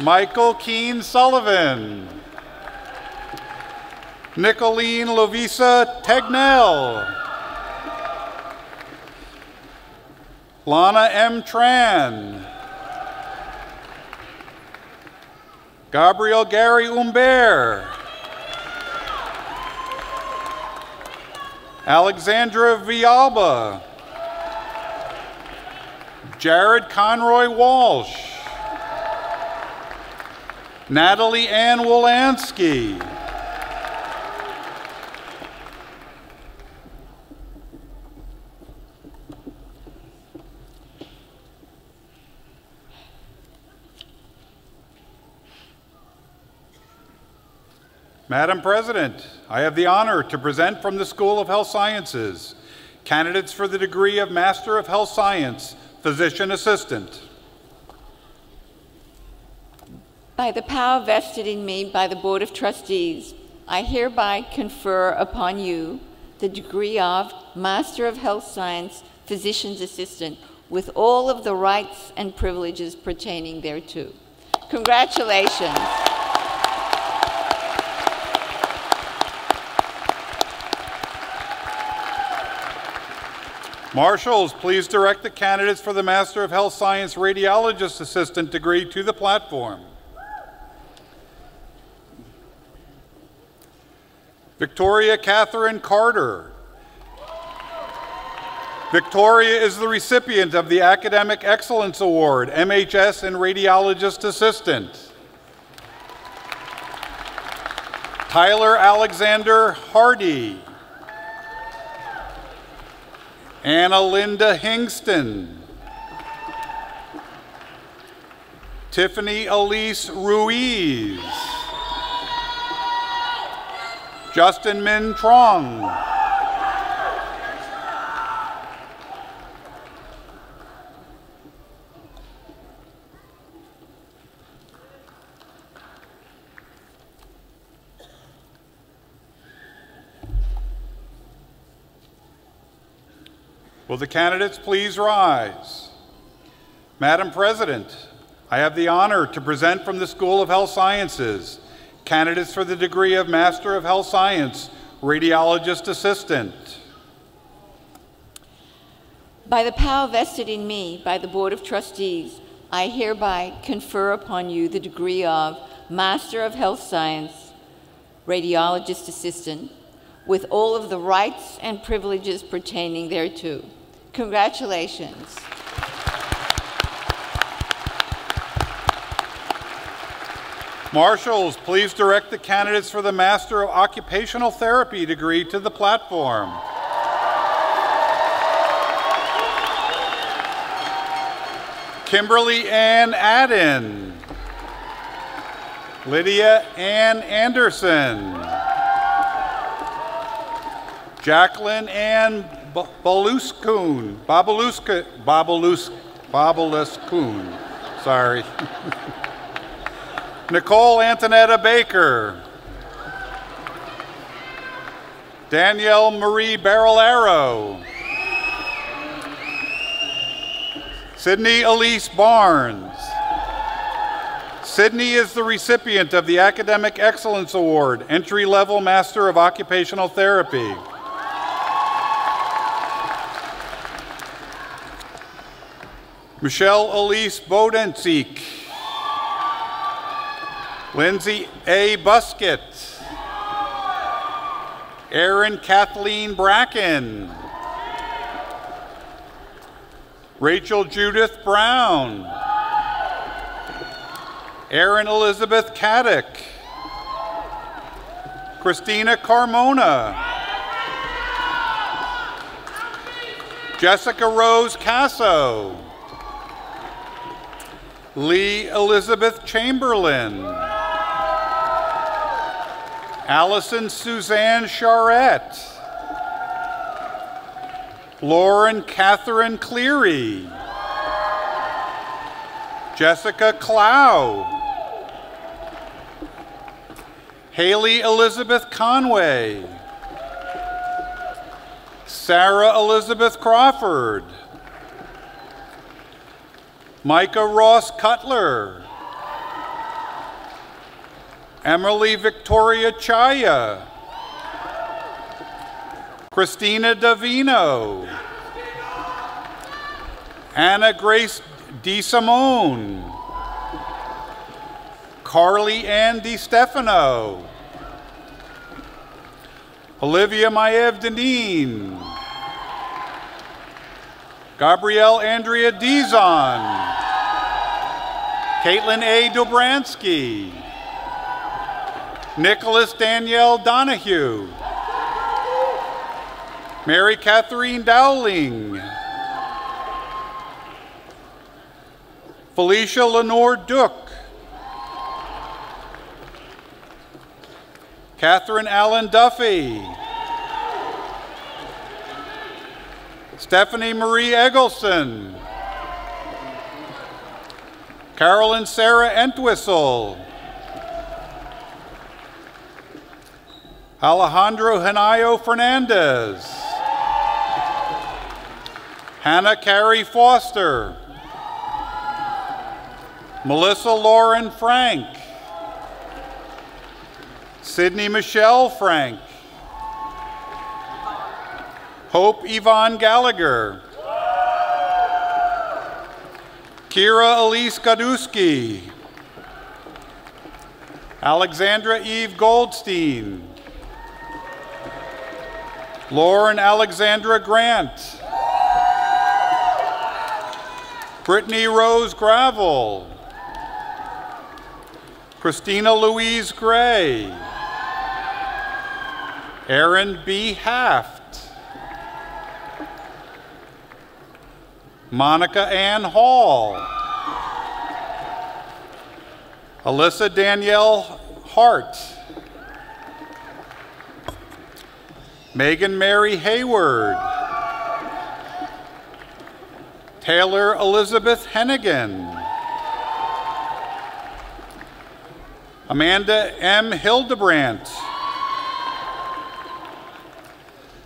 Michael Keane Sullivan. Nicolene Lovisa Tegnell. Lana M. Tran. Gabriel Gary Humbert. Alexandra Villalba. Jared Conroy Walsh. Natalie Ann Wolanski. Madam President, I have the honor to present from the School of Health Sciences candidates for the degree of Master of Health Science, Physician Assistant. By the power vested in me by the Board of Trustees, I hereby confer upon you the degree of Master of Health Science, Physician's Assistant, with all of the rights and privileges pertaining thereto. Congratulations. Marshals, please direct the candidates for the Master of Health Science Radiologist Assistant degree to the platform. Victoria Catherine Carter. Victoria is the recipient of the Academic Excellence Award, MHS and Radiologist Assistant. Tyler Alexander Hardy. Anna Linda Hingston. Tiffany Elise Ruiz. Justin Min Trong. Will the candidates please rise? Madam President, I have the honor to present from the School of Health Sciences candidates for the degree of Master of Health Science, Radiologist Assistant. By the power vested in me by the Board of Trustees, I hereby confer upon you the degree of Master of Health Science, Radiologist Assistant, with all of the rights and privileges pertaining thereto. Congratulations. Marshals, please direct the candidates for the Master of Occupational Therapy degree to the platform. Kimberly Ann Adden. Lydia Ann Anderson. Jacqueline Ann Babaluskoon, sorry. Nicole Antonetta Baker. Danielle Marie Barrelaro. Sydney Elise Barnes. Sydney is the recipient of the Academic Excellence Award, entry-level Master of Occupational Therapy. Michelle Elise Bodenseek. Lindsay A. Buskett. Erin Kathleen Bracken. Rachel Judith Brown. Erin Elizabeth Caddick. Christina Carmona. Jessica Rose Casso. Lee Elizabeth Chamberlain. Allison Suzanne Charette. Lauren Catherine Cleary. Jessica Clow. Haley Elizabeth Conway. Sarah Elizabeth Crawford. Micah Ross Cutler. Emily Victoria Chaya. Christina Davino. Anna Grace DeSimone. Carly Ann DiStefano. Olivia Maev Deneen. Gabrielle Andrea Dizon. Caitlin A. Dobransky. Nicholas Danielle Donahue. Mary Catherine Dowling. Felicia Lenore Duke. Catherine Allen Duffy. Stephanie Marie Eggleston. Carolyn Sarah Entwistle. Alejandro Hanayo Fernandez. Hannah Carey Foster. Melissa Lauren Frank. Sydney Michelle Frank. Hope Yvonne Gallagher. Kira Elise Gaduski. Alexandra Eve Goldstein. Lauren Alexandra Grant. Brittany Rose Gravel. Christina Louise Gray. Aaron B. Haft. Monica Ann Hall. Alyssa Danielle Hart. Megan Mary Hayward. Taylor Elizabeth Hennigan. Amanda M. Hildebrandt.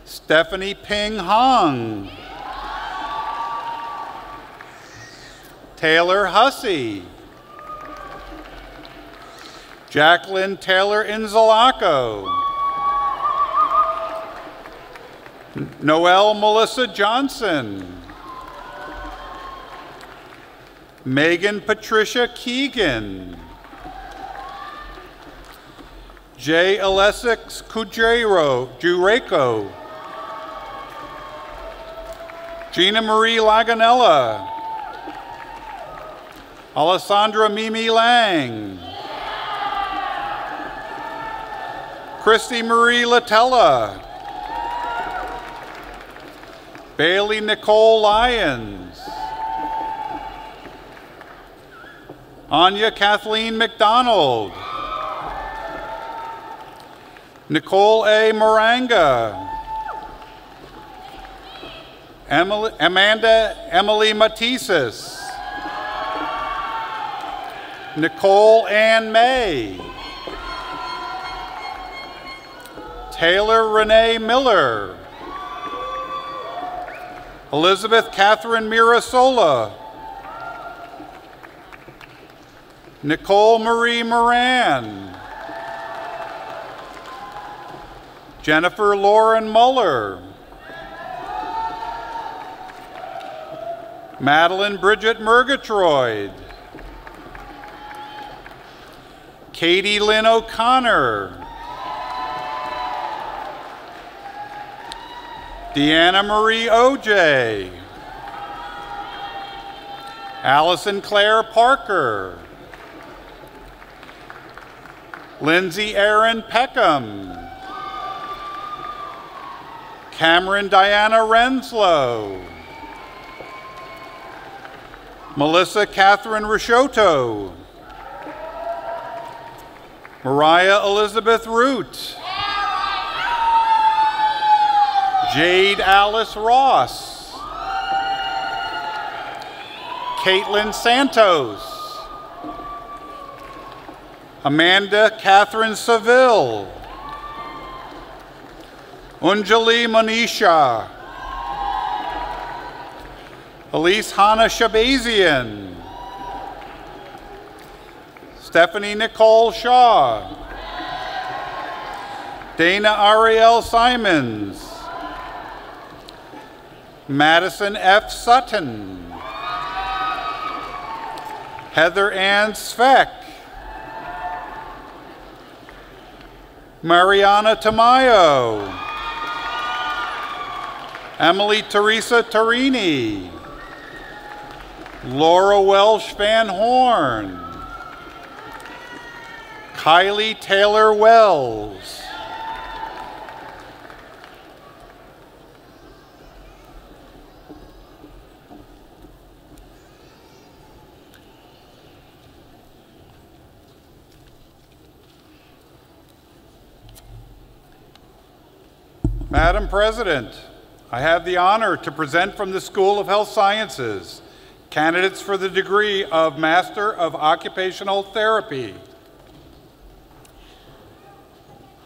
Stephanie Ping Hong. Taylor Hussey. Jacqueline Taylor Inzalaco. Noelle Melissa Johnson. Megan Patricia Keegan. J. Alessex Cujero-Jureco. Gina Marie Laganella. Alessandra Mimi Lang. Christy Marie Latella. Bailey Nicole Lyons. Anya Kathleen McDonald. Nicole A. Moranga. Amanda Emily Matisis. Nicole Ann May. Taylor Renee Miller. Elizabeth Catherine Mirasola. Nicole Marie Moran. Jennifer Lauren Muller. Madeline Bridget Murgatroyd. Katie Lynn O'Connor. Deanna Marie O.J. Allison Claire Parker. Lindsay Erin Peckham. Cameron Diana Renslow. Melissa Catherine Risciotto. Mariah Elizabeth Root. Jade Alice Ross. Caitlin Santos. Amanda Catherine Seville. Unjali Manisha. Elise Hannah Shabazian. Stephanie Nicole Shaw. Dana Ariel Simons. Madison F. Sutton. Heather Ann Sveck. Mariana Tamayo. Emily Teresa Tarini. Laura Welsh Van Horn. Kylie Taylor Wells. Madam President, I have the honor to present from the School of Health Sciences candidates for the degree of Master of Occupational Therapy.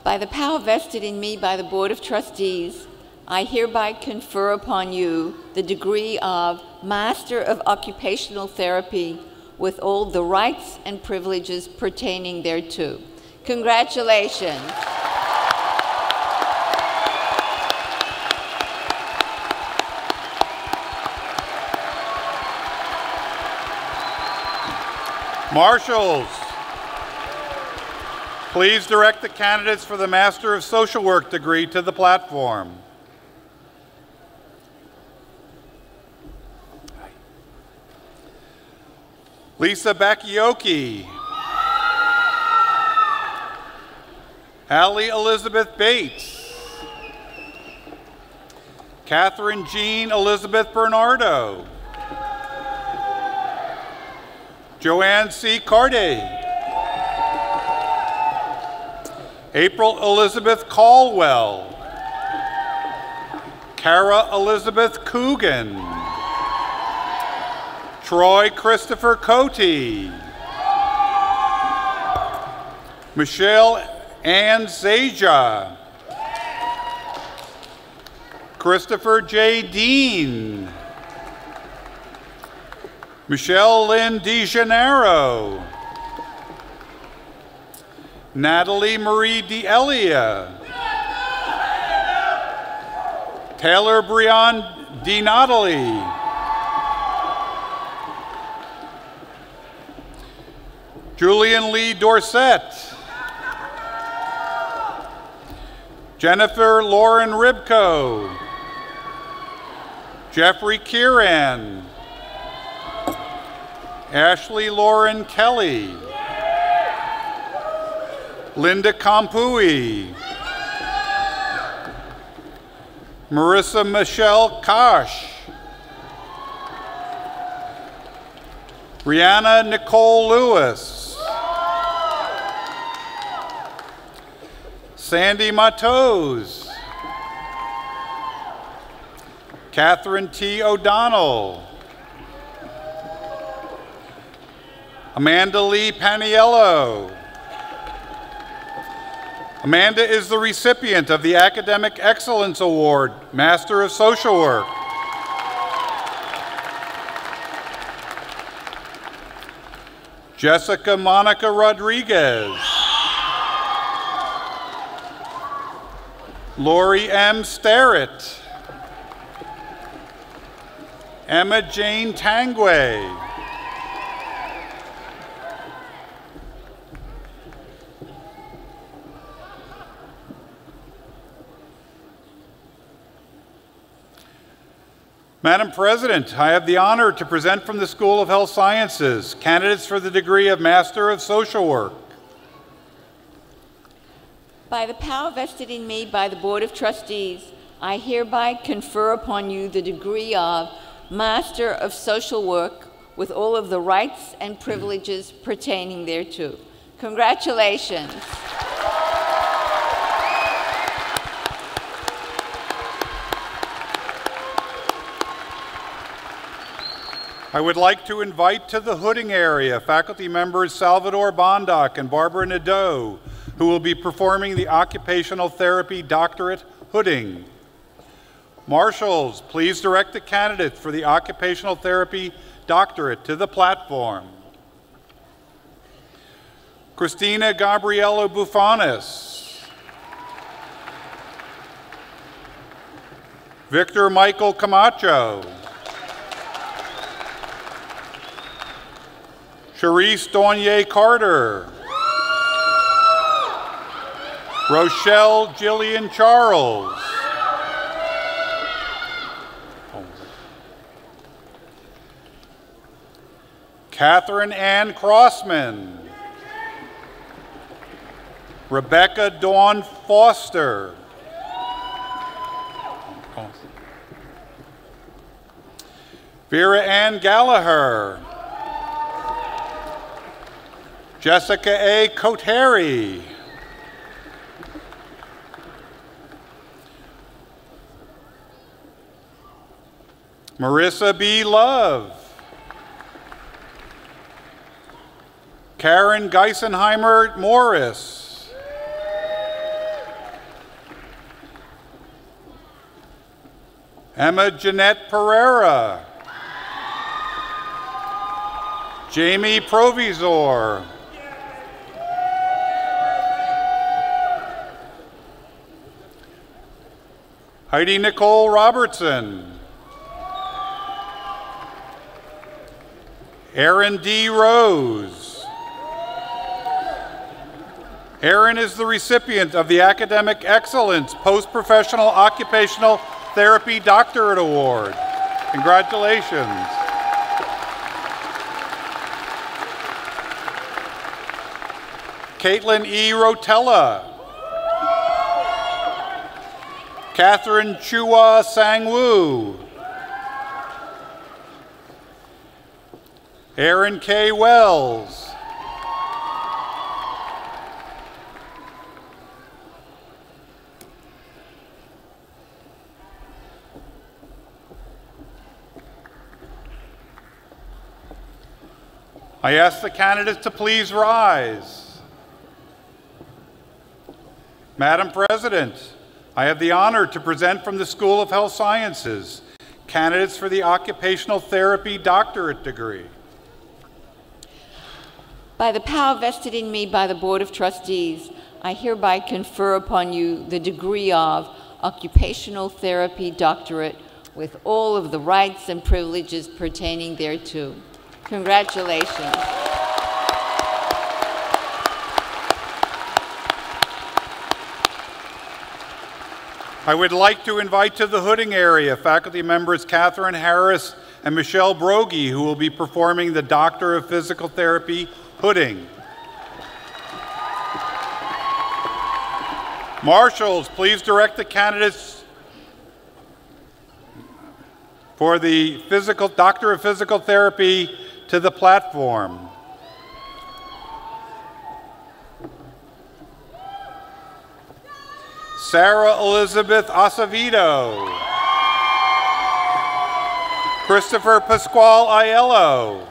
By the power vested in me by the Board of Trustees, I hereby confer upon you the degree of Master of Occupational Therapy with all the rights and privileges pertaining thereto. Congratulations. Marshals, please direct the candidates for the Master of Social Work degree to the platform. Lisa Bakioki, Allie Elizabeth Bates, Catherine Jean Elizabeth Bernardo, Joanne C. Carday, April Elizabeth Caldwell, Kara Elizabeth Coogan, Troy Christopher Cote, Michelle Ann Zaja, Christopher J. Dean, Michelle Lynn DeGennaro, Natalie Marie D'Elia, Taylor Brian DiNatale, Julian Lee Dorsett, Jennifer Lauren Ribko, Jeffrey Kieran, Ashley Lauren Kelly, Linda Kampui, Marissa Michelle Kosh, Rihanna Nicole Lewis, Sandy Matos, Catherine T. O'Donnell, Amanda Lee Paniello. Amanda is the recipient of the Academic Excellence Award, Master of Social Work. Jessica Monica Rodriguez. Lori M. Starrett. Emma Jane Tangway. Madam President, I have the honor to present from the School of Health Sciences candidates for the degree of Master of Social Work. By the power vested in me by the Board of Trustees, I hereby confer upon you the degree of Master of Social Work with all of the rights and privileges pertaining thereto. Congratulations. I would like to invite to the hooding area faculty members Salvador Bondoc and Barbara Nadeau, who will be performing the Occupational Therapy Doctorate hooding. Marshals, please direct the candidates for the Occupational Therapy Doctorate to the platform. Christina Gabriello Bufanis, Victor Michael Camacho, Charisse Daunier Carter, Rochelle Gillian Charles, Catherine Ann Crossman, Rebecca Dawn Foster, Vera Ann Gallagher, Jessica A. Kotary, Marissa B. Love, Karen Geisenheimer Morris, Emma Jeanette Pereira, Jamie Provisor, Heidi Nicole Robertson, Aaron D. Rose. Aaron is the recipient of the Academic Excellence Post-Professional Occupational Therapy Doctorate Award. Congratulations. Caitlin E. Rotella, Catherine Chua Sang-woo, Aaron K. Wells, I ask the candidates to please rise. Madam President, I have the honor to present from the School of Health Sciences candidates for the Occupational Therapy Doctorate degree. By the power vested in me by the Board of Trustees, I hereby confer upon you the degree of Occupational Therapy Doctorate with all of the rights and privileges pertaining thereto. Congratulations. I would like to invite to the hooding area faculty members Katherine Harris and Michelle Brogy, who will be performing the Doctor of Physical Therapy hooding. Marshals, please direct the candidates for the Doctor of Physical Therapy to the platform. Sarah Elizabeth Acevedo, Christopher Pasquale Aiello,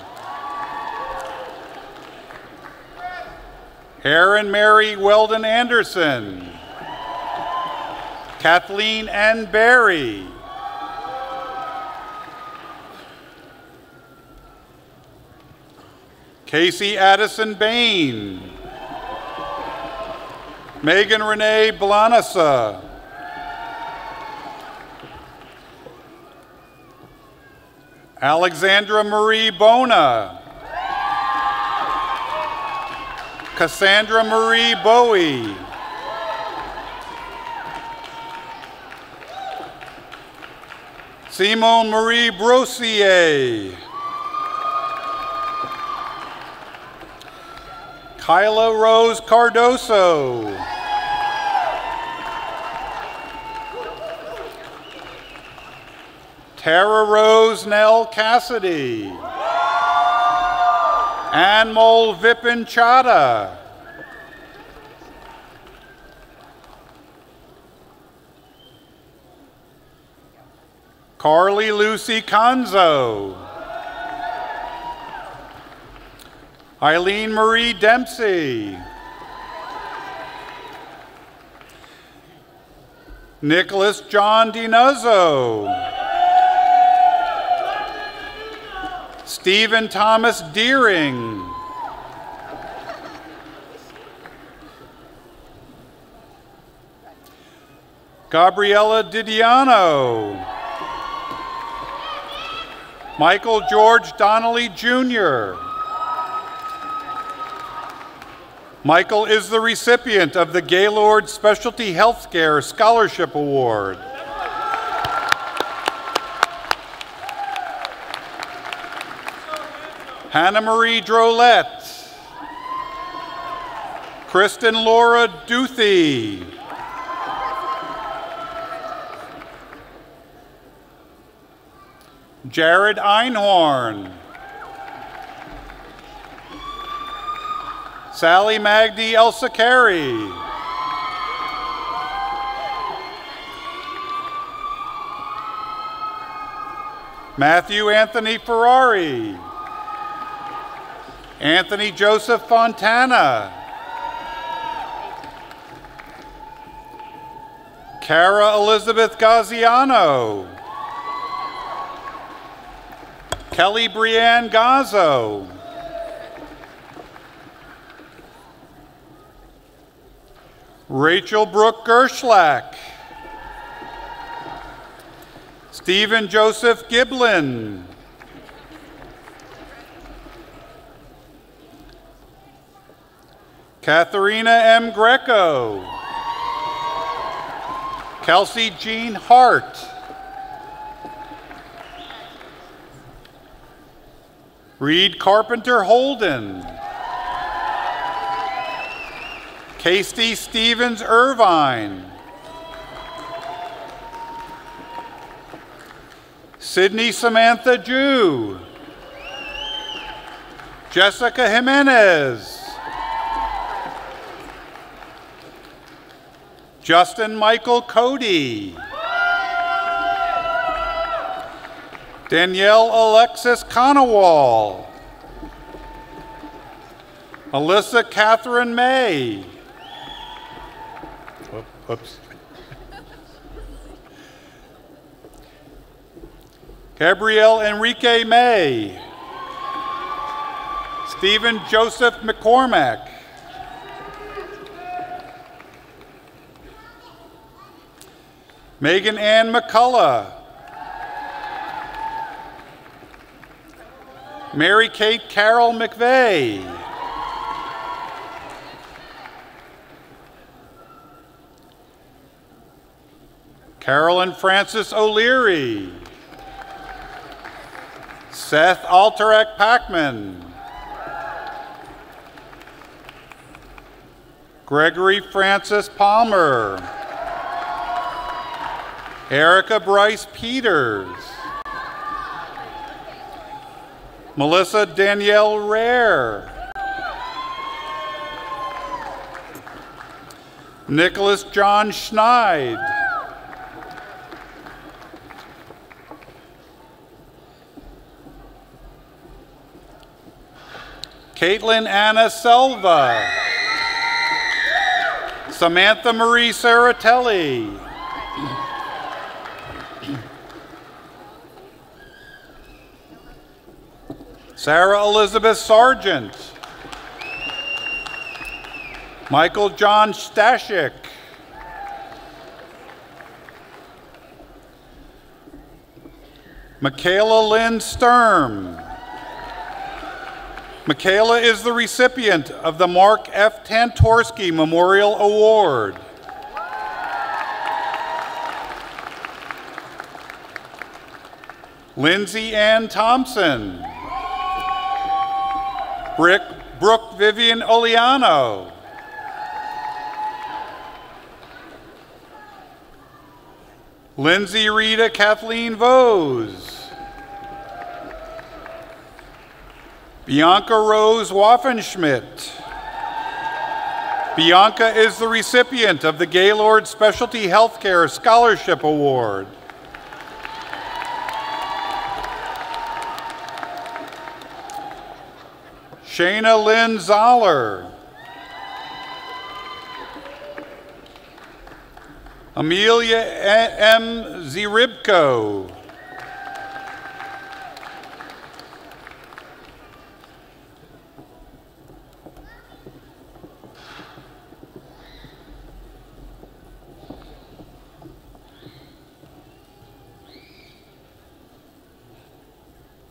Erin Mary Weldon Anderson, Kathleen N. Berry, Casey Addison Bain, Megan Renee Blanasa, Alexandra Marie Bona, Cassandra Marie Bowie, Simone Marie Brossier, Kyla Rose Cardoso, Tara Rose Nell Cassidy, Anmol Vipin Chadha, Carly Lucy Conzo, Eileen Marie Dempsey, Nicholas John DiNuzzo, Stephen Thomas Deering, Gabriella Didiano, Michael George Donnelly Jr. Michael is the recipient of the Gaylord Specialty Healthcare Scholarship Award. Hannah Marie Drolette, Kristen Laura Duthie, Jared Einhorn, Sally Magdi El-Sakari, Matthew Anthony Ferrari, Anthony Joseph Fontana, Cara Elizabeth Gaziano, Kelly Brianne Gazzo, Rachel Brooke Gerschlack, Stephen Joseph Giblin, Katharina M. Greco, Kelsey Jean Hart, Reed Carpenter Holden, Tasty Stevens Irvine. Sydney Samantha Jew. Jessica Jimenez. Justin Michael Cody. Danielle Alexis Conawall. Alyssa Catherine May. Oops. Gabrielle Enrique May. Stephen Joseph McCormack. Megan Ann McCullough. Mary Kate Carroll McVeigh. Carolyn Francis O'Leary. Seth Alterac Packman. Gregory Francis Palmer. Erica Bryce Peters. Melissa Danielle Rare. Nicholas John Schneid. Caitlin Anna Selva. Samantha Marie Saratelli. Sarah Elizabeth Sargent. Michael John Stashik. Michaela Lynn Sturm. Michaela is the recipient of the Mark F. Tantorsky Memorial Award. Lindsay Ann Thompson. Brooke Vivian Oliano. Lindsay Rita Kathleen Vose. Bianca Rose Waffenschmidt. Bianca is the recipient of the Gaylord Specialty Healthcare Scholarship Award. Shayna Lynn Zoller. Amelia M. Ziribko.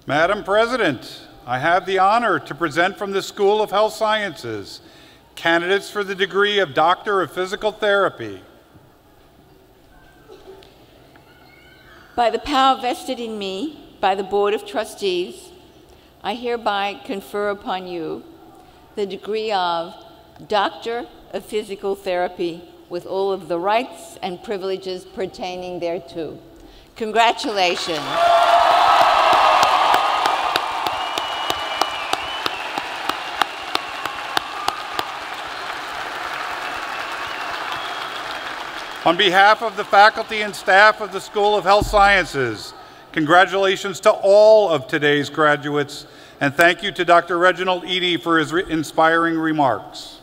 Madam President, I have the honor to present from the School of Health Sciences candidates for the degree of Doctor of Physical Therapy. By the power vested in me by the Board of Trustees, I hereby confer upon you the degree of Doctor of Physical Therapy with all of the rights and privileges pertaining thereto. Congratulations. On behalf of the faculty and staff of the School of Health Sciences, congratulations to all of today's graduates, and thank you to Dr. Reginald Eadie for his inspiring remarks.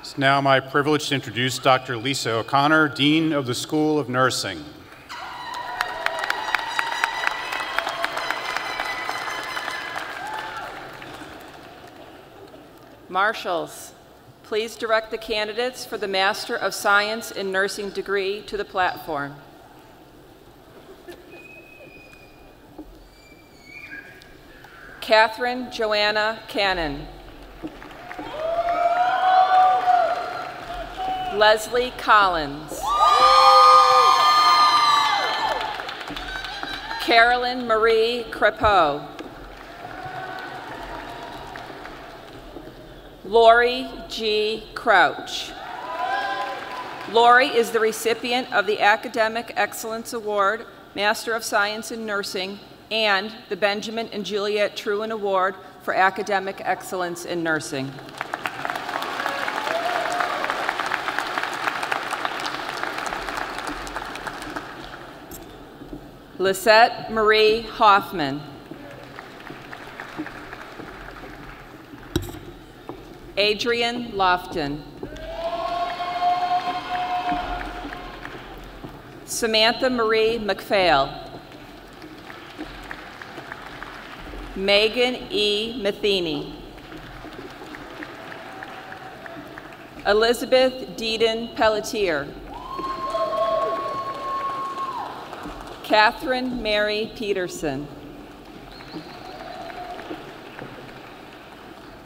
It's now my privilege to introduce Dr. Lisa O'Connor, Dean of the School of Nursing. Marshals, please direct the candidates for the Master of Science in Nursing degree to the platform. Katherine Joanna Cannon. Leslie Collins. Carolyn Marie Crepeau. Lori G. Crouch. Lori is the recipient of the Academic Excellence Award, Master of Science in Nursing, and the Benjamin and Juliet Truen Award for Academic Excellence in Nursing. Lisette Marie Hoffman. Adrian Lofton. Samantha Marie McPhail. Megan E. Matheny. Elizabeth Deaton Pelletier. Catherine Mary Peterson.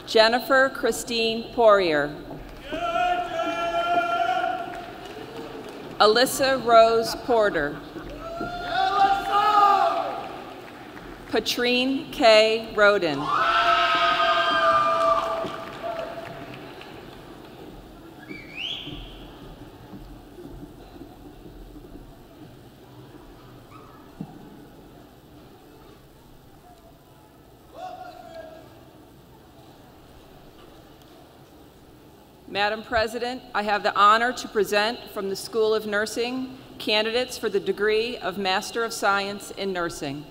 Jennifer Christine Poirier. Yeah, Alyssa Rose Porter. Yeah, Patrine K. Roden. Yeah. Madam President, I have the honor to present from the School of Nursing candidates for the degree of Master of Science in Nursing.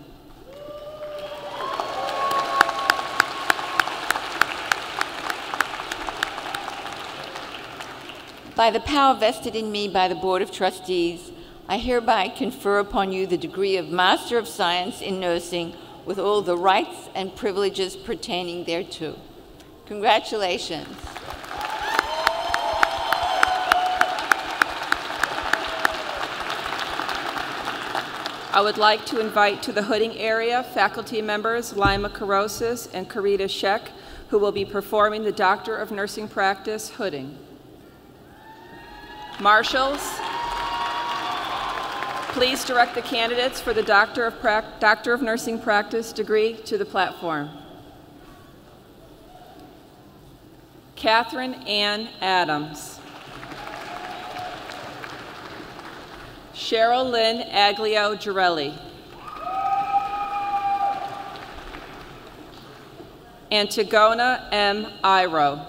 By the power vested in me by the Board of Trustees, I hereby confer upon you the degree of Master of Science in Nursing with all the rights and privileges pertaining thereto. Congratulations. I would like to invite to the hooding area faculty members Lima Karosis and Karita Sheck, who will be performing the Doctor of Nursing Practice hooding. Marshals, please direct the candidates for the Doctor of Nursing Practice degree to the platform. Katherine Ann Adams. Cheryl Lynn Aglio Girelli. Antigona M. Iro.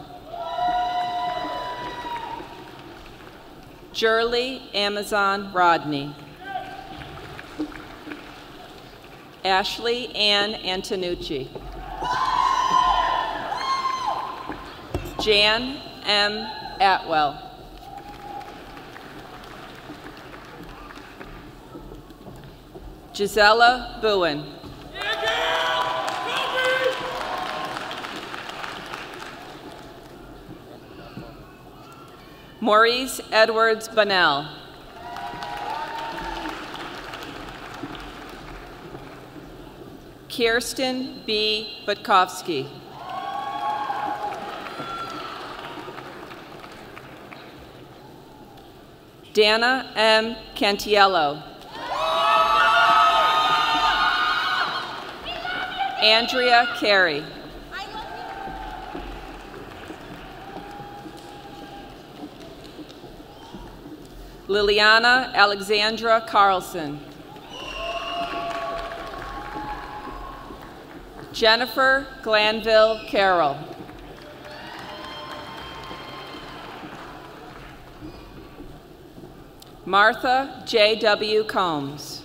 Jurley Amazon Rodney. Ashley Ann Antonucci. Jan M. Atwell. Gisella Bowen. Yeah, Maurice Edwards Bunnell. Kirsten B. Butkovsky. Dana M. Cantiello. Andrea Carey. Liliana Alexandra Carlson. Jennifer Glanville Carroll. Martha J.W. Combs.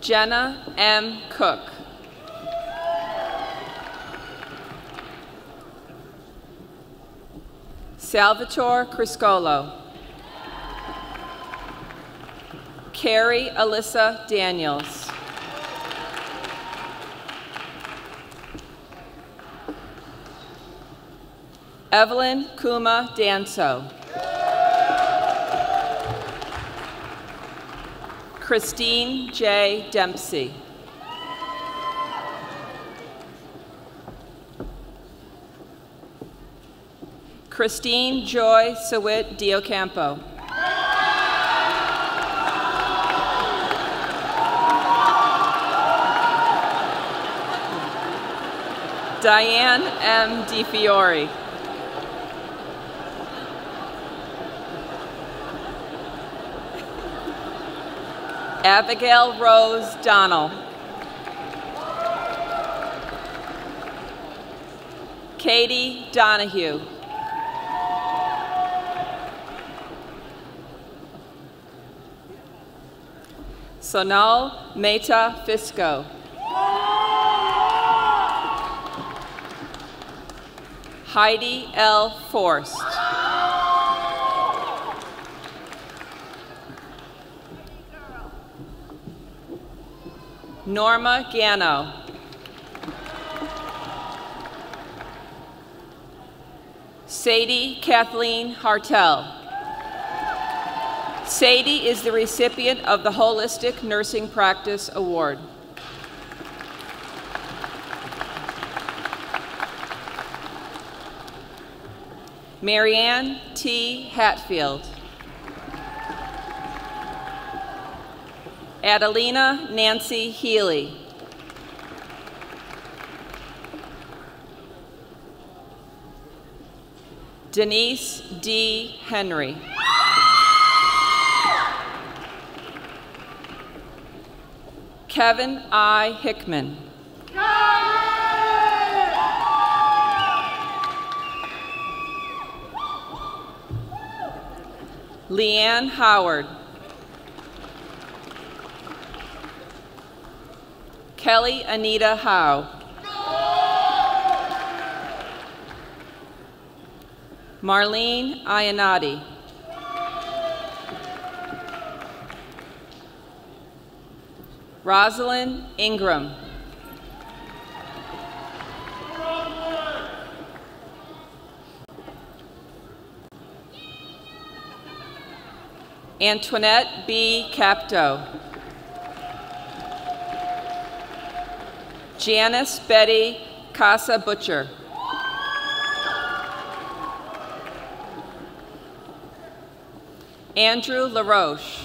Jenna M. Cook. Salvatore Criscolo. Carrie Alyssa Daniels. Evelyn Kuma Danso. Christine J. Dempsey. Christine Joy Sewitt Diocampo. Diane M. DiFiore. Abigail Rose Donnell. Katie Donahue. Sonal Mehta Fisco. Heidi L. Forst. Norma Gano. Sadie Kathleen Hartel. Sadie is the recipient of the Holistic Nursing Practice Award. Marianne T. Hatfield. Adelina Nancy Healy. Denise D. Henry. Kevin I. Hickman. Leanne Howard. Kelly Anita Howe. Marlene Iannotti. Rosalind Ingram. Antoinette B. Capto. Janice Betty Casa Butcher. Andrew LaRoche.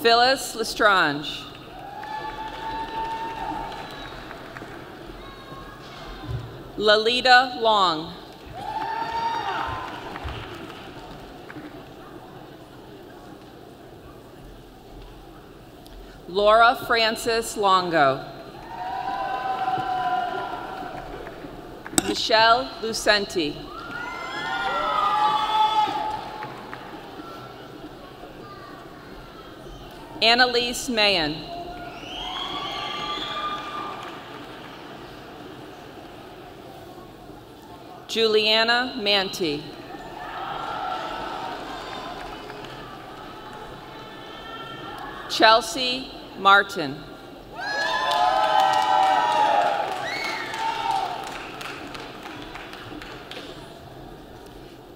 Phyllis Lestrange. Lalita Long. Laura Frances Longo. Michelle Lucenti. Annalise Mayen. Juliana Manti. Chelsea Martin.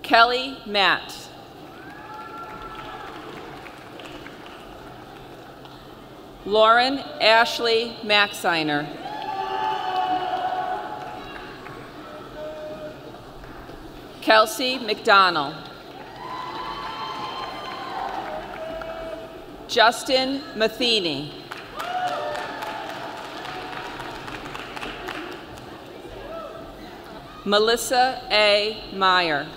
Kelly Matt. Lauren Ashley Maxiner. Kelsey McDonald. Justin Matheny. Melissa A. Meyer.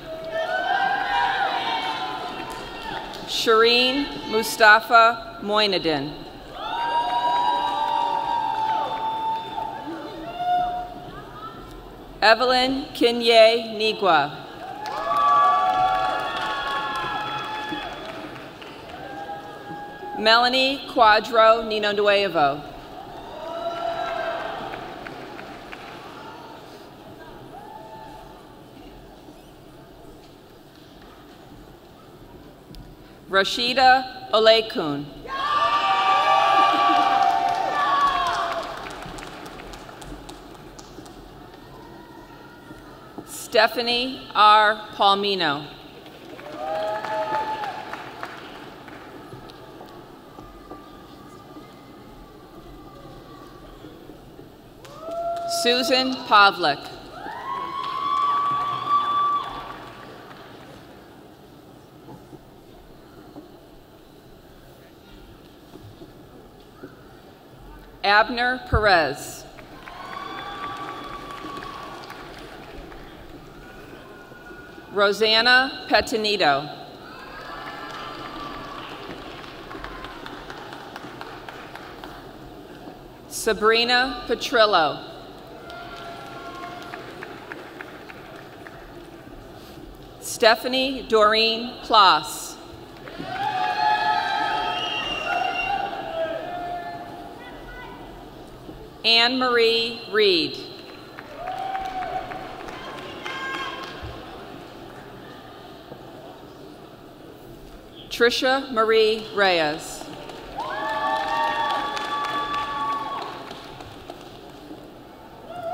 Shireen Mustafa Moynihan. Evelyn Kinye Nigwa. Melanie Quadro Ninonuevo. Rashida Olekun. Stephanie R. Palmino. Susan Pavlik. Abner Perez. Rosanna Petanito. Sabrina Petrillo. Stephanie Doreen Plas. Anne Marie Reed. Tricia Marie Reyes.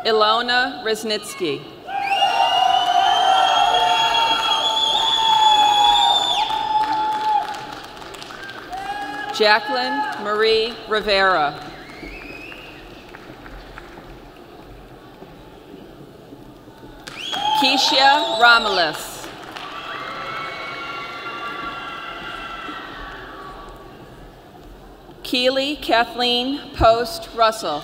Ilona Resnitsky. Jacqueline Marie Rivera. Keisha Romulus. Keely Kathleen Post Russell.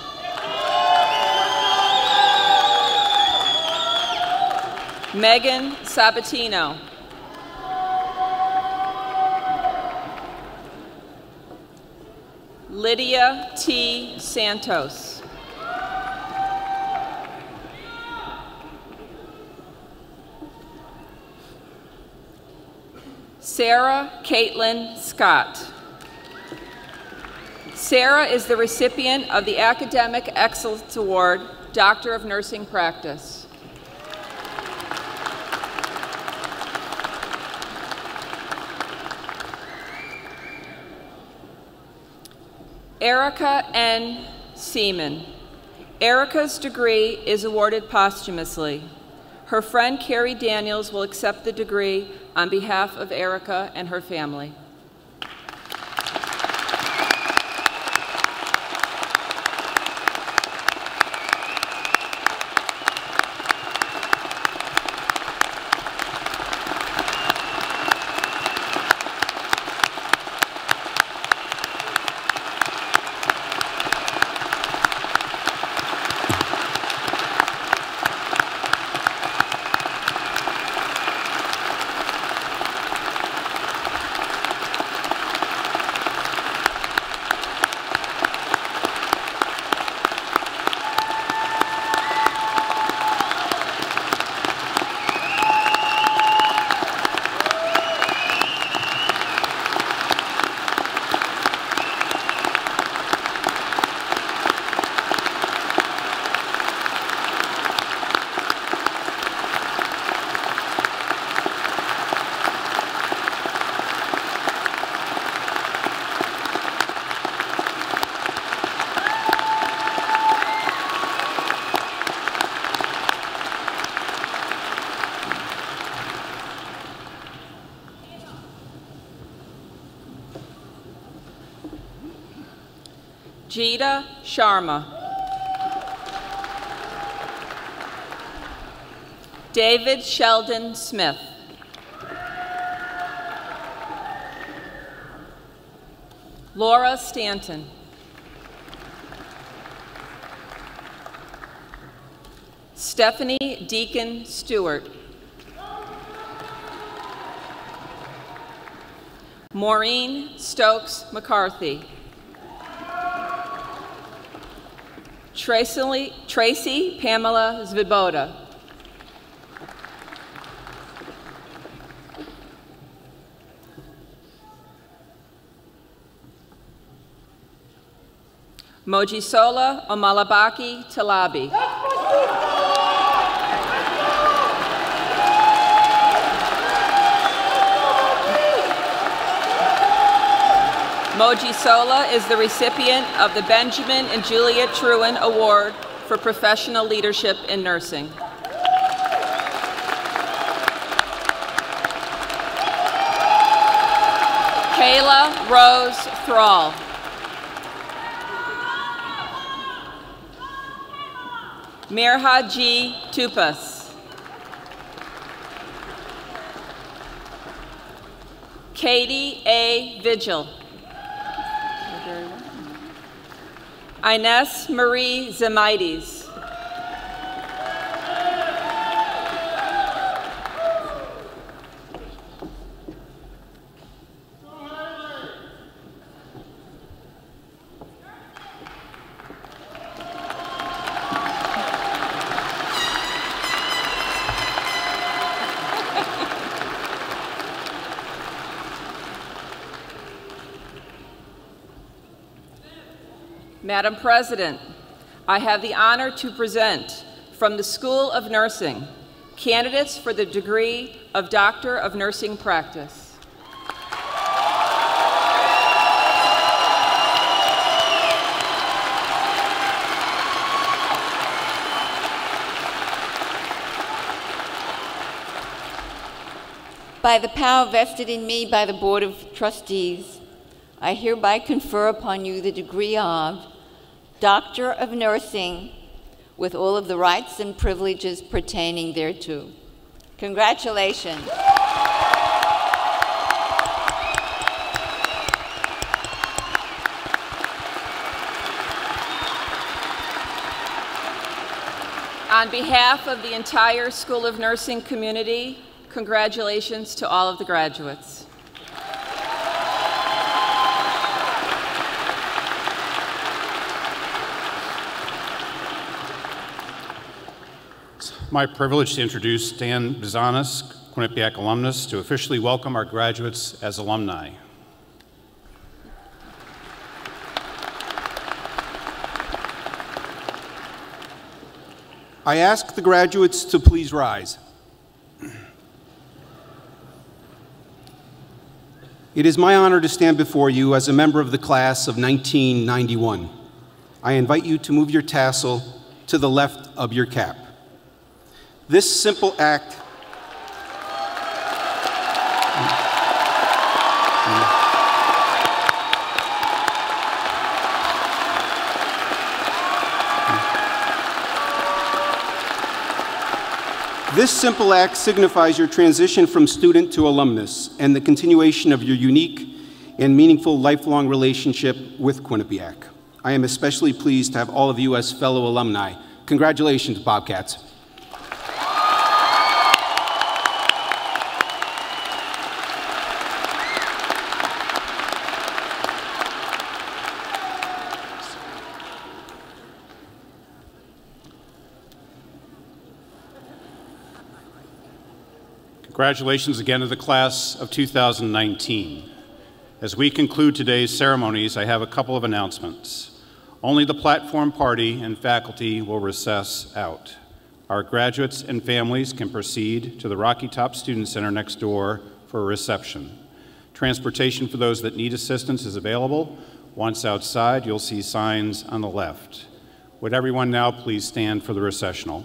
Megan Sabatino. Lydia T. Santos. Sarah Caitlin Scott. Sarah is the recipient of the Academic Excellence Award, Doctor of Nursing Practice. Erica N. Seaman. Erica's degree is awarded posthumously. Her friend Carrie Daniels will accept the degree on behalf of Erica and her family. Jita Sharma. David Sheldon Smith. Laura Stanton. Stephanie Deacon Stewart. Maureen Stokes McCarthy. Tracy Pamela Zviboda. Mojisola Omalabaki Talabi. Mojisola is the recipient of the Benjamin and Julia Truen Award for Professional Leadership in Nursing. Kayla Rose Thrall. Mirha G. Tupas. Katie A. Vigil. Ines Marie Zemaitis. Madam President, I have the honor to present from the School of Nursing candidates for the degree of Doctor of Nursing Practice. By the power vested in me by the Board of Trustees, I hereby confer upon you the degree of Doctor of Nursing, with all of the rights and privileges pertaining thereto. Congratulations. On behalf of the entire School of Nursing community, congratulations to all of the graduates. It's my privilege to introduce Dan Bizanis, Quinnipiac alumnus, to officially welcome our graduates as alumni. I ask the graduates to please rise. It is my honor to stand before you as a member of the class of 1991. I invite you to move your tassel to the left of your cap. This simple act signifies your transition from student to alumnus and the continuation of your unique and meaningful lifelong relationship with Quinnipiac. I am especially pleased to have all of you as fellow alumni. Congratulations, Bobcats. Congratulations again to the class of 2019. As we conclude today's ceremonies, I have a couple of announcements. Only the platform party and faculty will recess out. Our graduates and families can proceed to the Rocky Top Student Center next door for a reception. Transportation for those that need assistance is available. Once outside, you'll see signs on the left. Would everyone now please stand for the recessional?